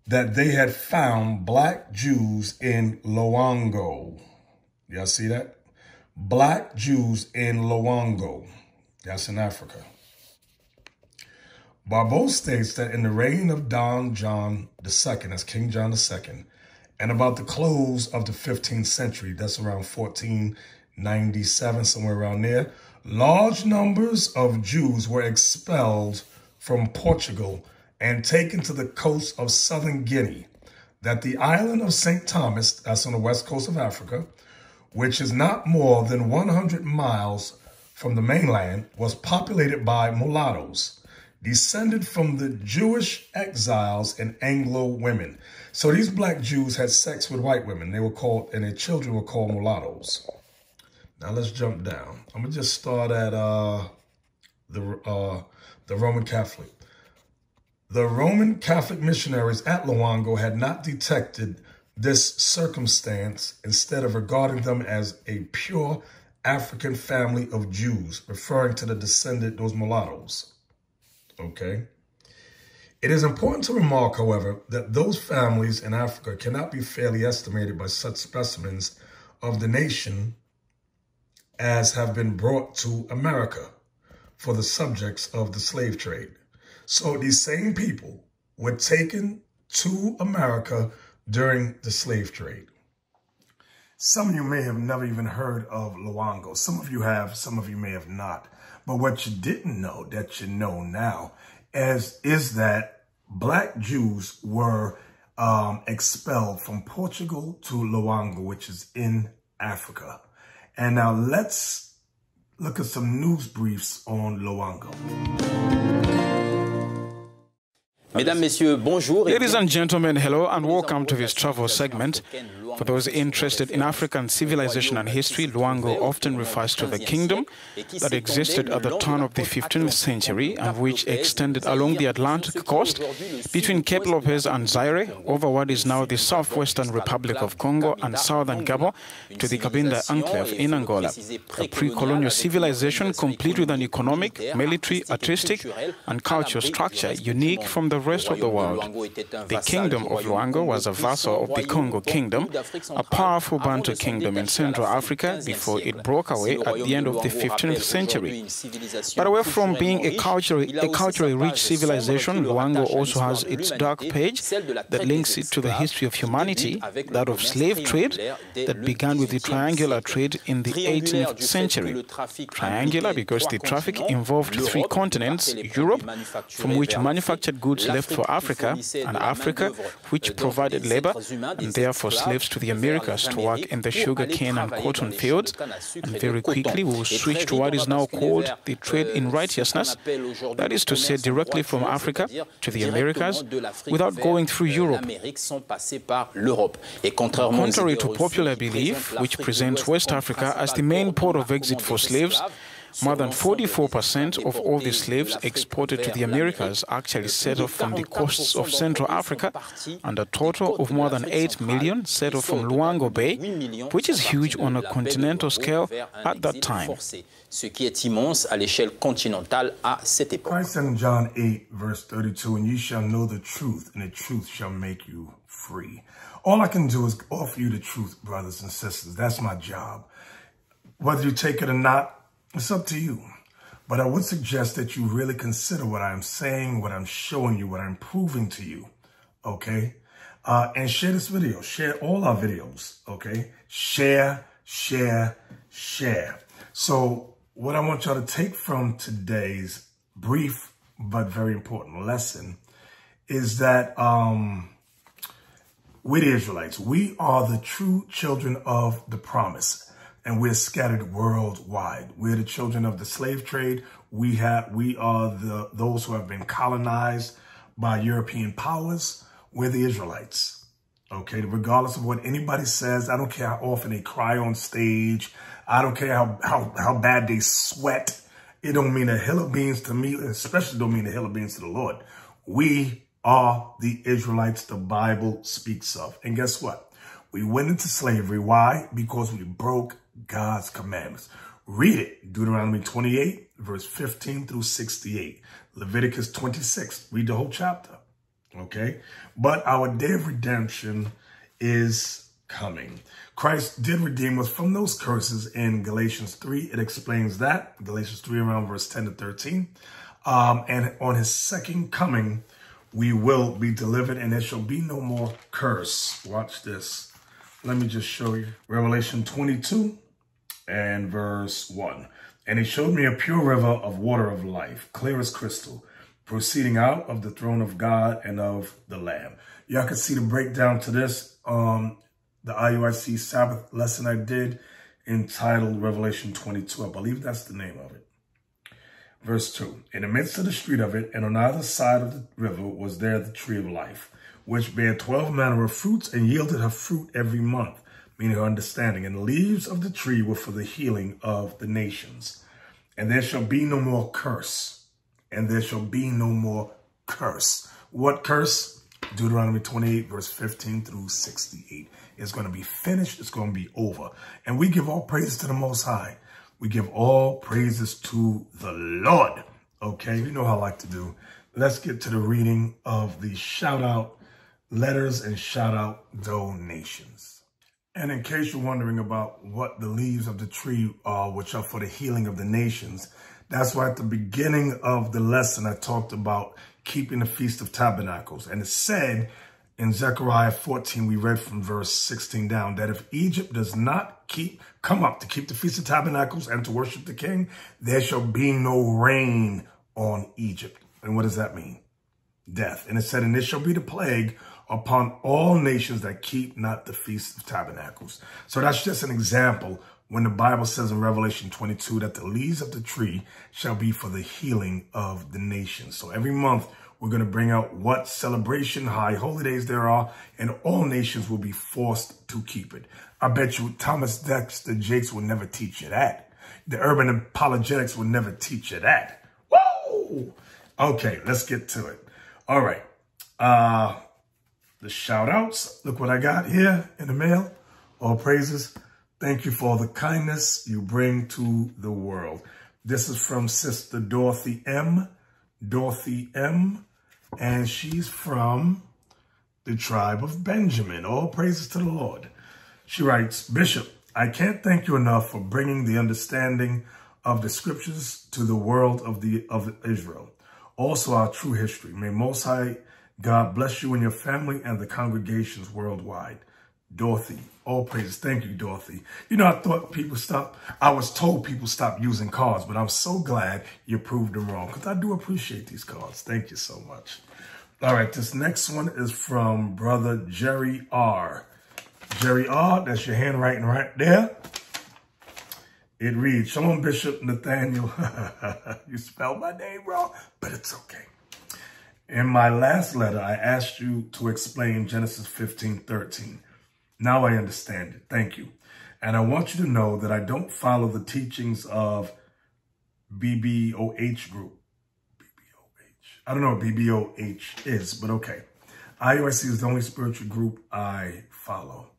that they had found black Jews in Loango. Y'all see that? Black Jews in Loango. That's in Africa. Barbeau states that in the reign of Don John the Second, that's King John the Second, and about the close of the fifteenth century, that's around fourteen ninety-seven, somewhere around there, large numbers of Jews were expelled from Portugal and taken to the coast of southern Guinea, that the island of Saint Thomas, that's on the west coast of Africa, which is not more than one hundred miles from the mainland, was populated by mulattoes, descended from the Jewish exiles and Anglo women. So these black Jews had sex with white women. They were called, and their children were called mulattoes. Now let's jump down. I'm gonna just start at uh, the uh, the Roman Catholic. The Roman Catholic missionaries at Loango had not detected this circumstance, instead of regarding them as a pure African family of Jews, referring to the descendant, those mulattoes. Okay. It is important to remark, however, that those families in Africa cannot be fairly estimated by such specimens of the nation as have been brought to America for the subjects of the slave trade. So these same people were taken to America during the slave trade. Some of you may have never even heard of Loango. Some of you have, some of you may have not. But what you didn't know that you know now is, is that black Jews were um, expelled from Portugal to Loango, which is in Africa. And now let's look at some news briefs on Loango. Ladies and gentlemen, hello and welcome to this travel segment. For those interested in African civilization and history, Loango often refers to the kingdom that existed at the turn of the fifteenth century and which extended along the Atlantic coast between Cape Lopez and Zaire over what is now the southwestern Republic of Congo and southern Gabon to the Cabinda enclave in Angola. A pre-colonial civilization complete with an economic, military, artistic and cultural structure unique from the The rest of the world. The kingdom of Loango was a vassal of the Congo kingdom, a powerful Bantu kingdom in Central Africa before it broke away at the end of the fifteenth century. But away from being a culturally, a culturally rich civilization, Loango also has its dark page that links it to the history of humanity, that of slave trade that began with the triangular trade in the eighteenth century. Triangular because the traffic involved three continents, Europe, from which manufactured goods left for Africa, and Africa, which provided labor, and therefore slaves to the Americas to work in the sugar cane and cotton fields. And very quickly we will switch to what is now called the trade in righteousness, that is to say directly from Africa to the Americas without going through Europe. Contrary to popular belief, which presents West Africa as the main port of exit for slaves, more than forty-four percent of all the slaves exported to the Americas actually set off from the coasts of Central Africa, and a total of more than eight million set off from Loango Bay, which is huge on a continental scale at that time. Christ in John eight, verse thirty-two, and ye shall know the truth, and the truth shall make you free. All I can do is offer you the truth, brothers and sisters. That's my job. Whether you take it or not, it's up to you, but I would suggest that you really consider what I'm saying, what I'm showing you, what I'm proving to you, okay? Uh, and share this video, share all our videos, okay? Share, share, share. So what I want y'all to take from today's brief but very important lesson is that um, we're the Israelites. We are the true children of the promise. And we're scattered worldwide. We're the children of the slave trade. We have, we are the those who have been colonized by European powers. We're the Israelites. Okay, regardless of what anybody says, I don't care how often they cry on stage. I don't care how how, how bad they sweat. It don't mean a hill of beans to me, especially don't mean a hill of beans to the Lord. We are the Israelites the Bible speaks of. And guess what? We went into slavery. Why? Because we broke God's commandments. Read it. Deuteronomy twenty-eight, verse fifteen through sixty-eight. Leviticus twenty-six. Read the whole chapter. Okay? But our day of redemption is coming. Christ did redeem us from those curses in Galatians three. It explains that. Galatians three around verse ten to thirteen. Um, and on his second coming, we will be delivered and there shall be no more curse. Watch this. Let me just show you. Revelation twenty-two and verse one. And he showed me a pure river of water of life, clear as crystal, proceeding out of the throne of God and of the Lamb. Y'all can see the breakdown to this. Um, the I U I C Sabbath lesson I did entitled Revelation twenty-two. I believe that's the name of it. Verse two. In the midst of the street of it and on either side of the river was there the tree of life, which bare twelve manner of fruits and yielded her fruit every month, meaning her understanding. And the leaves of the tree were for the healing of the nations. And there shall be no more curse. And there shall be no more curse. What curse? Deuteronomy twenty-eight, verse fifteen through sixty-eight. It's going to be finished. It's going to be over. And we give all praises to the Most High. We give all praises to the Lord. Okay, you know how I like to do. let's get to the reading of the shout out letters and shout out donations. And in case you're wondering about what the leaves of the tree are, which are for the healing of the nations, that's why at the beginning of the lesson, I talked about keeping the Feast of Tabernacles. And it said in Zechariah fourteen, we read from verse sixteen down, that if Egypt does not keep, come up to keep the Feast of Tabernacles and to worship the king, there shall be no rain on Egypt. And what does that mean? Death. And it said, and this shall be the plague upon all nations that keep not the Feast of Tabernacles. So that's just an example when the Bible says in Revelation twenty-two that the leaves of the tree shall be for the healing of the nations. So every month we're going to bring out what celebration, high holidays there are, and all nations will be forced to keep it. I bet you Thomas Dexter Jakes will never teach you that. The urban apologetics will never teach you that. Woo! Okay, let's get to it. All right. Uh, the shout outs. Look what I got here in the mail. All praises. Thank you for all the kindness you bring to the world. This is from Sister Dorothy M. Dorothy M. And she's from the tribe of Benjamin. All praises to the Lord. She writes, Bishop, I can't thank you enough for bringing the understanding of the scriptures to the world of, the, of Israel. Also our true history. May Most High God bless you and your family and the congregations worldwide. Dorothy, all praises. Thank you, Dorothy. You know, I thought people stopped. I was told people stopped using cards, but I'm so glad you proved them wrong because I do appreciate these cards. Thank you so much. All right, this next one is from Brother Jerry R. Jerry R, that's your handwriting right there. It reads, Shalom, Bishop Nathaniel. You spelled my name wrong, but it's okay. In my last letter, I asked you to explain Genesis fifteen thirteen. Now I understand it. Thank you. And I want you to know that I don't follow the teachings of B B O H group. B B O H. I don't know what B B O H is, but okay. I U I C is the only spiritual group I follow.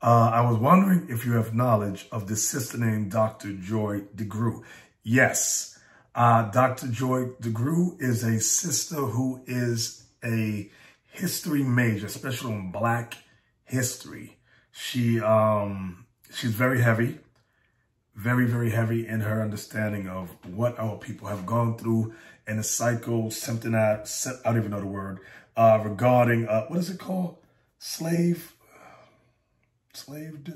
Uh, I was wondering if you have knowledge of this sister named Doctor Joy DeGruy. Yes, uh, Doctor Joy DeGruy is a sister who is a history major, especially on Black history. She um, she's very heavy, very, very heavy in her understanding of what our people have gone through and the cycle, something I, I don't even know the word, uh, regarding, uh, what is it called? Slave, slave,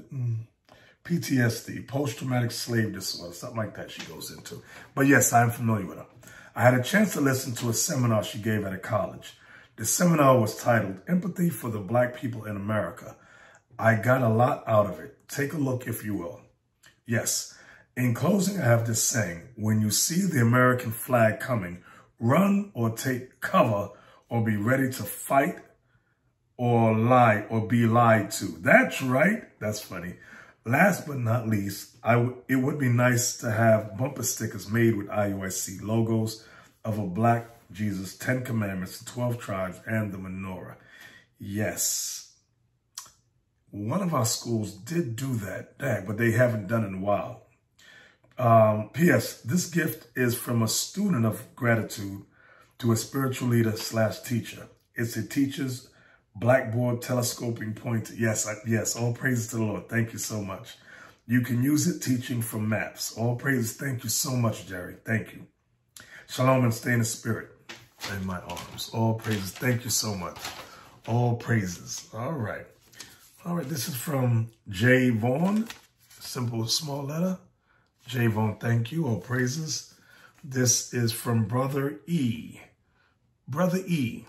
P T S D, post-traumatic slave disorder, something like that she goes into. But yes, I'm familiar with her. I had a chance to listen to a seminar she gave at a college. The seminar was titled, Empathy for the Black People in America. I got a lot out of it. Take a look, if you will. Yes. In closing, I have this saying, when you see the American flag coming, run or take cover or be ready to fight or lie or be lied to. That's right. That's funny. Last but not least, I w it would be nice to have bumper stickers made with I U I C logos of a Black Jesus, ten commandments, the twelve tribes, and the menorah. Yes. One of our schools did do that, dang, but they haven't done it in a while. Um, P S This gift is from a student of gratitude to a spiritual leader slash teacher. It's a teacher's blackboard telescoping pointer. Yes, I, yes, all praises to the Lord. Thank you so much. You can use it teaching from maps. All praises. Thank you so much, Jerry. Thank you. Shalom and stay in the spirit in my arms. All praises. Thank you so much. All praises. All right. All right. This is from Jay Vaughn. Simple, small letter. Jay Vaughn, thank you. All praises. This is from Brother E. Brother E.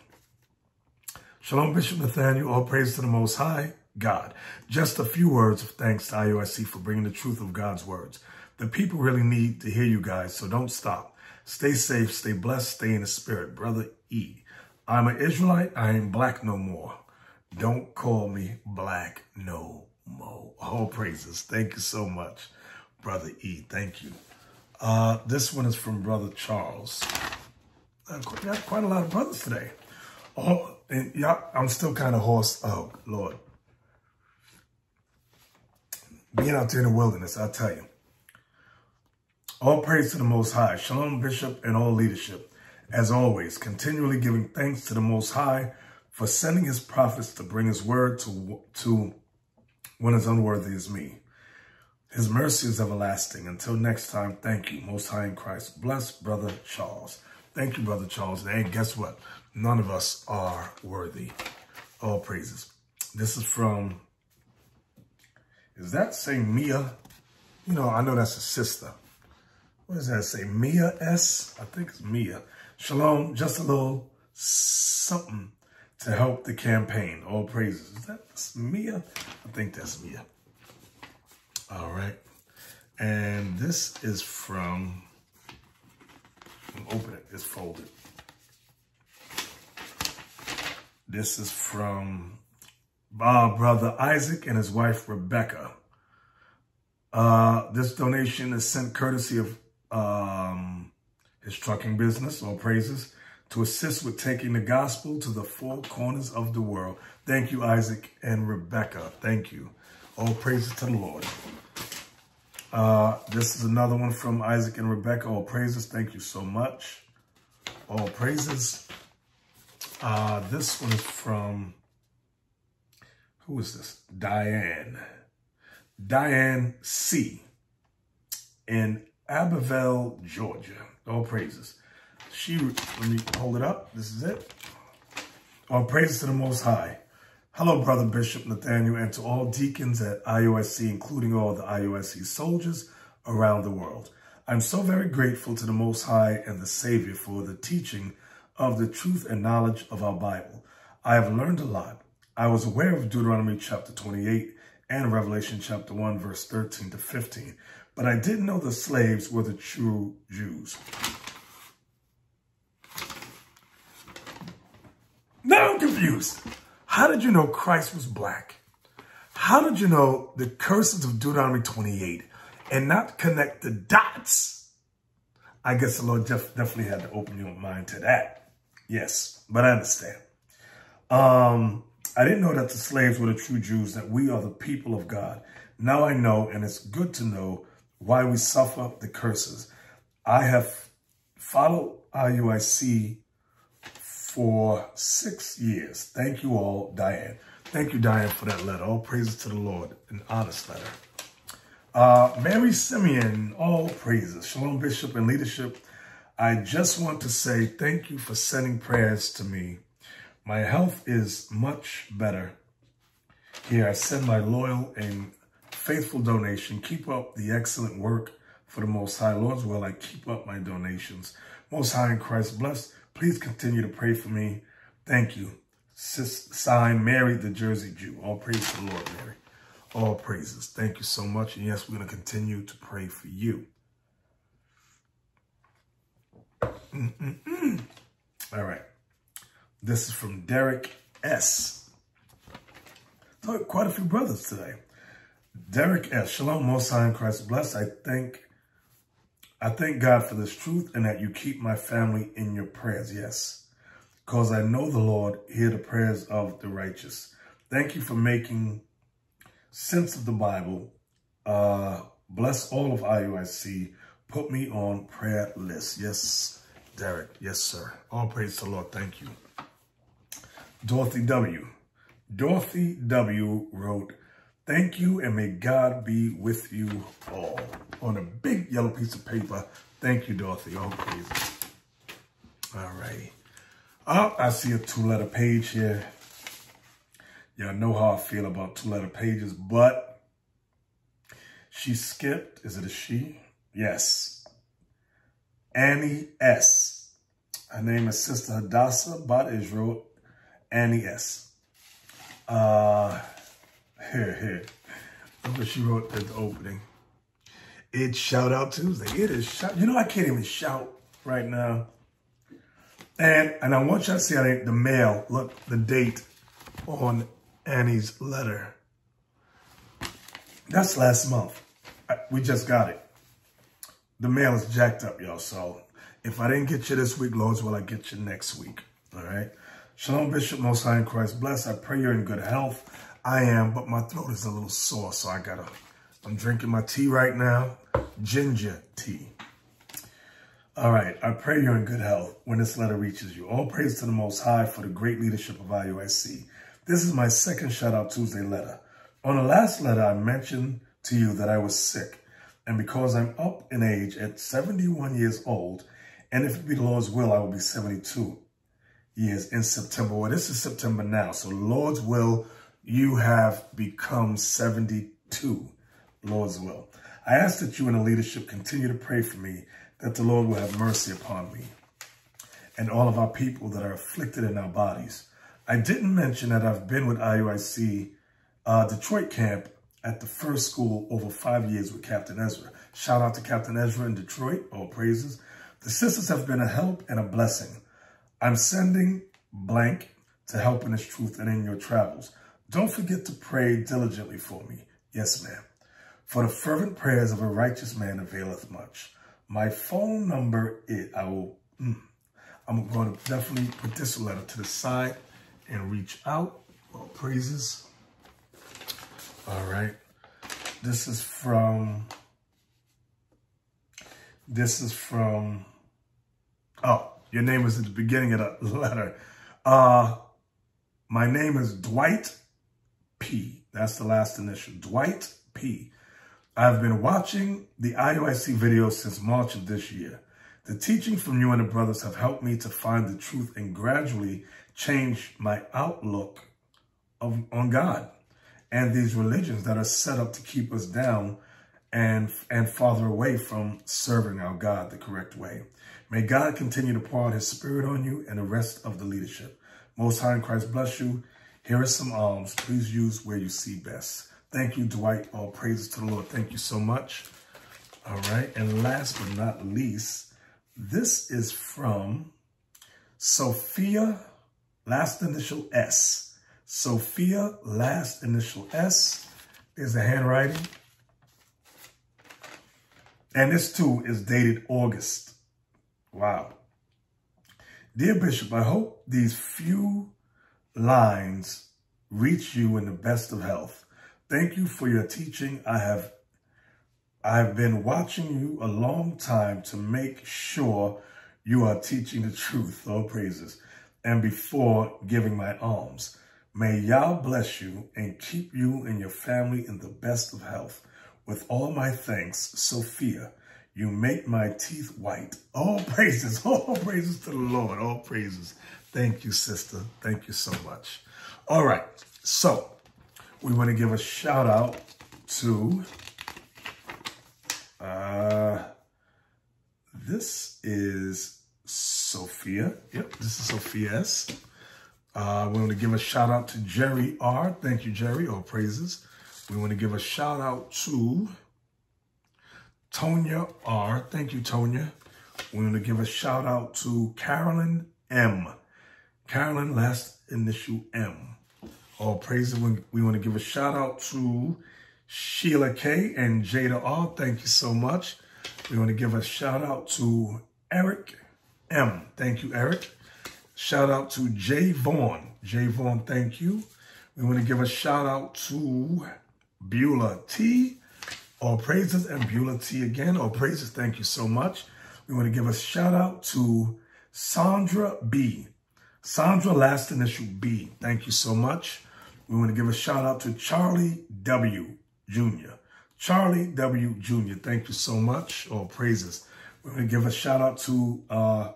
Shalom, Bishop Nathaniel. All praise to the Most High God. Just a few words of thanks to I U I C for bringing the truth of God's words. The people really need to hear you guys, so don't stop. Stay safe, stay blessed, stay in the spirit. Brother E. I'm an Israelite. I ain't black no more. Don't call me black no more. All praises. Thank you so much, Brother E. Thank you. Uh, this one is from Brother Charles. I've got quite a lot of brothers today. Oh, and yeah, I'm still kind of hoarse. Oh, Lord. Being out there in the wilderness, I'll tell you. All praise to the Most High. Shalom, Bishop, and all leadership. as always, continually giving thanks to the Most High for sending his prophets to bring his word to, to one as unworthy as me. His mercy is everlasting. Until next time, thank you, Most High in Christ. Bless Brother Charles. Thank you, Brother Charles. And guess what? None of us are worthy. All praises. This is from, is that say Mia? You know, I know that's a sister. What does that say? Mia S? I think it's Mia. Shalom, just a little something to help the campaign. All praises. Is that Mia? I think that's Mia. All right. And this is from, open it, it's folded. This is from uh, Brother Isaac and his wife, Rebecca. Uh, this donation is sent courtesy of um, his trucking business, all praises, to assist with taking the gospel to the four corners of the world. Thank you, Isaac and Rebecca. Thank you. All praises to the Lord. Uh, this is another one from Isaac and Rebecca. All praises. Thank you so much. All praises. Uh, this one is from, who is this? Diane. Diane C. in Abbeville, Georgia. All praises. She, let me hold it up. This is it. All praises to the Most High. Hello, Brother Bishop Nathaniel, and to all deacons at I U I C, including all the I U I C soldiers around the world. I'm so very grateful to the Most High and the Savior for the teaching of the truth and knowledge of our Bible. I have learned a lot. I was aware of Deuteronomy chapter twenty-eight and Revelation chapter one, verse thirteen to fifteen, but I didn't know the slaves were the true Jews. Now I'm confused. How did you know Christ was black? How did you know the curses of Deuteronomy twenty-eight and not connect the dots? I guess the Lord def definitely had to open your mind to that. Yes, but I understand. Um, I didn't know that the slaves were the true Jews, that we are the people of God. Now I know, and it's good to know why we suffer the curses. I have followed I U I C for six years. Thank you all, Diane. Thank you, Diane, for that letter. All praises to the Lord, an honest letter. Uh, Mary Simeon, all praises. Shalom, Bishop and leadership. I just want to say thank you for sending prayers to me. My health is much better. Here, I send my loyal and faithful donation. Keep up the excellent work for the Most High. Lord's will, I keep up my donations. Most High in Christ, bless. Please continue to pray for me. Thank you. Sis, signed, Mary, the Jersey Jew. All praise to the Lord, Mary. All praises. Thank you so much. And yes, we're going to continue to pray for you. Mm-mm-mm. All right. This is from Derek S. Quite a few brothers today. Derek S. Shalom, Most High in Christ blessed. I thank, I thank God for this truth and that you keep my family in your prayers. Yes, because I know the Lord hear the prayers of the righteous. Thank you for making sense of the Bible. Uh, bless all of I U I C. Put me on prayer list. Yes, Derek. Yes, sir. All praise to the Lord. Thank you. Dorothy W. Dorothy W. wrote, thank you and may God be with you all. On a big yellow piece of paper. Thank you, Dorothy. All praises. All righty. Oh, I see a two-letter page here. Y'all know how I feel about two-letter pages, but she skipped. Is it a she? Yes. Annie S. Her name is Sister Hadassah Bat Israel. Annie S. Uh, here, here. Look what she wrote at the opening. It's Shout Out Tuesday. It is shout. You know, I can't even shout right now. And and I want y'all to see how they, the mail, look, the date on Annie's letter. That's last month. I, we just got it. The mail is jacked up, y'all. So if I didn't get you this week, Lord's will I get you next week. All right. Shalom, Bishop, Most High in Christ. Bless. I pray you're in good health. I am, but my throat is a little sore, so I gotta. I'm drinking my tea right now, ginger tea. All right, I pray you're in good health when this letter reaches you. All praise to the Most High for the great leadership of I U I C. This is my second Shout Out Tuesday letter. On the last letter, I mentioned to you that I was sick, and because I'm up in age at seventy-one years old, and if it be the Lord's will, I will be seventy-two years in September. Well, this is September now, so Lord's will, you have become seventy-two, Lord's will. I ask that you and the leadership continue to pray for me, that the Lord will have mercy upon me and all of our people that are afflicted in our bodies. I didn't mention that I've been with I U I C uh, Detroit camp at the first school over five years with Captain Ezra. Shout out to Captain Ezra in Detroit, all praises. The sisters have been a help and a blessing. I'm sending blank to help in this truth and in your travels. Don't forget to pray diligently for me. Yes, ma'am. For the fervent prayers of a righteous man availeth much. My phone number is, I will, I'm going to definitely put this letter to the side and reach out. All praises. All right. This is from, this is from, oh, your name is at the beginning of the letter. Uh, my name is Dwight P. That's the last initial, Dwight P. I've been watching the I U I C videos since March of this year. The teaching from you and the brothers have helped me to find the truth and gradually change my outlook of, on God and these religions that are set up to keep us down and, and farther away from serving our God the correct way. May God continue to pour out his spirit on you and the rest of the leadership. Most High in Christ bless you. Here are some alms. Please use where you see best. Thank you, Dwight. All praises to the Lord. Thank you so much. All right. And last but not least, this is from Sophia, last initial S. Sophia, last initial S. There's the handwriting. And this, too, is dated August. Wow. Dear Bishop, I hope these few lines reach you in the best of health. Thank you for your teaching. I have I've been watching you a long time to make sure you are teaching the truth, all praises, and before giving my alms. May Yah bless you and keep you and your family in the best of health. With all my thanks, Sophia, you make my teeth white. All praises, all praises to the Lord, all praises. Thank you, sister. Thank you so much. All right, so we want to give a shout out to, uh, this is Sophia. Yep, this is Sophia's. Uh, we want to give a shout out to Jerry R. Thank you, Jerry. All praises. We want to give a shout out to Tonya R. Thank you, Tonya. We want to give a shout out to Carolyn M. Carolyn, last initial M. All praises. We want to give a shout out to Sheila K and Jada R. Thank you so much. We want to give a shout out to Eric M. Thank you, Eric. Shout out to Jay Vaughn. Jay Vaughn, thank you. We want to give a shout out to Beulah T. All praises, and Beulah T again. All praises. Thank you so much. We want to give a shout out to Sandra B. Sandra, last initial B. Thank you so much. We want to give a shout out to Charlie W. Junior Charlie W. Junior Thank you so much. All praises. We're going to give a shout out to uh,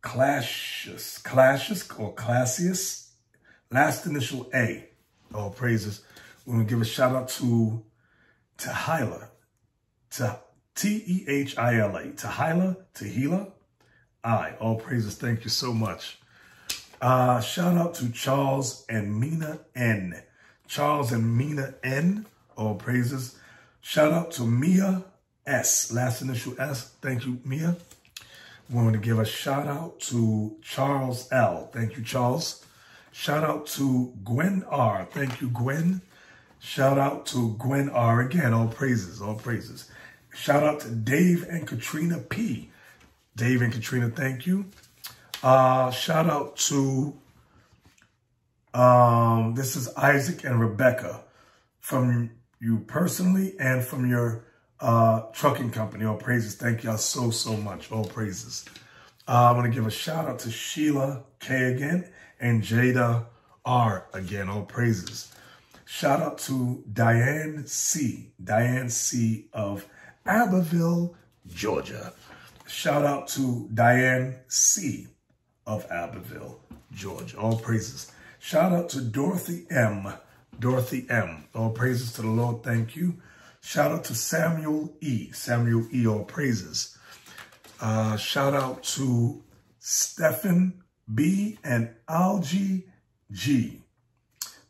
Clashes, Clashes or Classius. Last initial A. All praises. We're going to give a shout out to Tehila. T E H I L A. Tehila, Tehila. I. All praises. Thank you so much. Uh, shout out to Charles and Mina N. Charles and Mina N. All praises. Shout out to Mia S. Last initial S. Thank you, Mia. We want to give a shout out to Charles L. Thank you, Charles. Shout out to Gwen R. Thank you, Gwen. Shout out to Gwen R. Again, all praises. All praises. Shout out to Dave and Katrina P. Dave and Katrina, thank you. Uh, shout out to, um, this is Isaac and Rebecca, from you personally and from your uh, Trucking Company. All praises. Thank y'all so, so much. All praises. Uh, I want to give a shout out to Sheila K again and Jada R again. All praises. Shout out to Diane C. Diane C of Abbeville, Georgia. Shout out to Diane C of Abbeville, Georgia. All praises. Shout out to Dorothy M. Dorothy M. All praises to the Lord. Thank you. Shout out to Samuel E. Samuel E. All praises. Uh, shout out to Stephen B. and Algie G.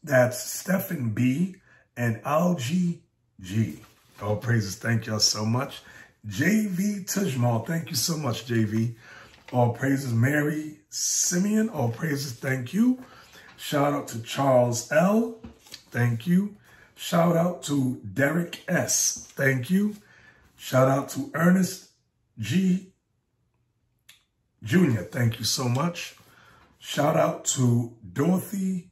That's Stephen B. and Algie G. All praises. Thank y'all so much. J V Tijmal. Thank you so much, J V. All praises. Mary Simeon. All praises. Thank you. Shout out to Charles L. Thank you. Shout out to Derek S. Thank you. Shout out to Ernest G. Junior Thank you so much. Shout out to Dorothy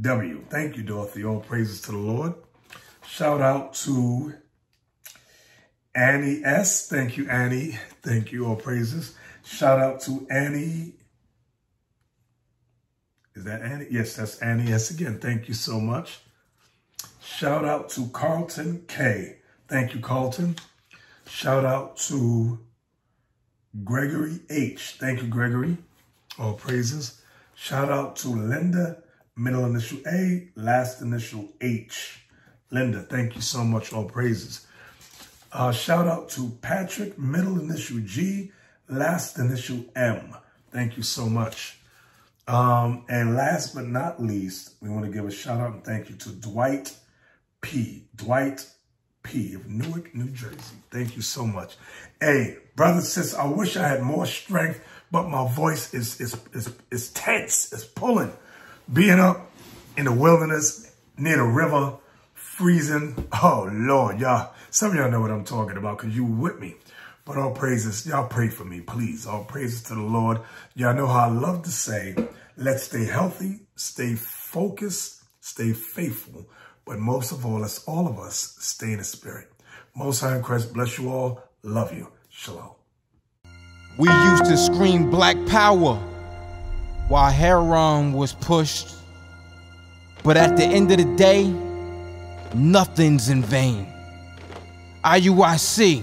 W. Thank you, Dorothy. All praises to the Lord. Shout out to Annie S. Thank you, Annie. Thank you. All praises. Shout out to Annie. Is that Annie? Yes, that's Annie. Yes, again, thank you so much. Shout out to Carlton K. Thank you, Carlton. Shout out to Gregory H. Thank you, Gregory. All praises. Shout out to Linda, middle initial A, last initial H. Linda, thank you so much. All praises. Uh, shout out to Patrick, middle initial G, last initial M. Thank you so much. Um, and last but not least, we want to give a shout out and thank you to Dwight P. Dwight P. of Newark, New Jersey. Thank you so much. Hey, brothers, sis, I wish I had more strength, but my voice is, is, is, is tense. It's pulling. Being up in the wilderness, near the river, freezing. Oh, Lord, y'all. Some of y'all know what I'm talking about because you were with me. But all praises, y'all pray for me, please. All praises to the Lord. Y'all know how I love to say, let's stay healthy, stay focused, stay faithful. But most of all, let's all of us stay in the spirit. Most High in Christ, bless you all. Love you. Shalom. We used to scream black power while Heron was pushed. But at the end of the day, nothing's in vain. I U I C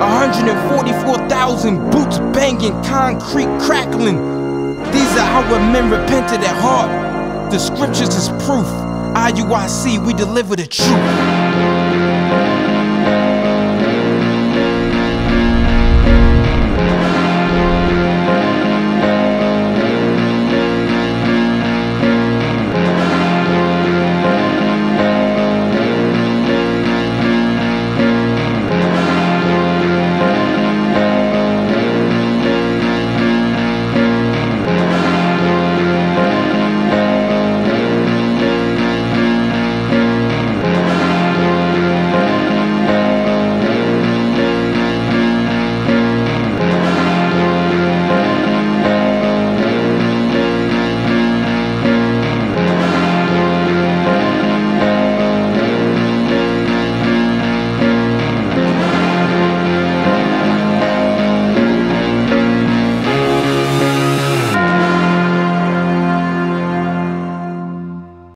one hundred forty-four thousand boots banging, concrete crackling. These are how men repented at heart. The scriptures is proof. I U I C, we deliver the truth.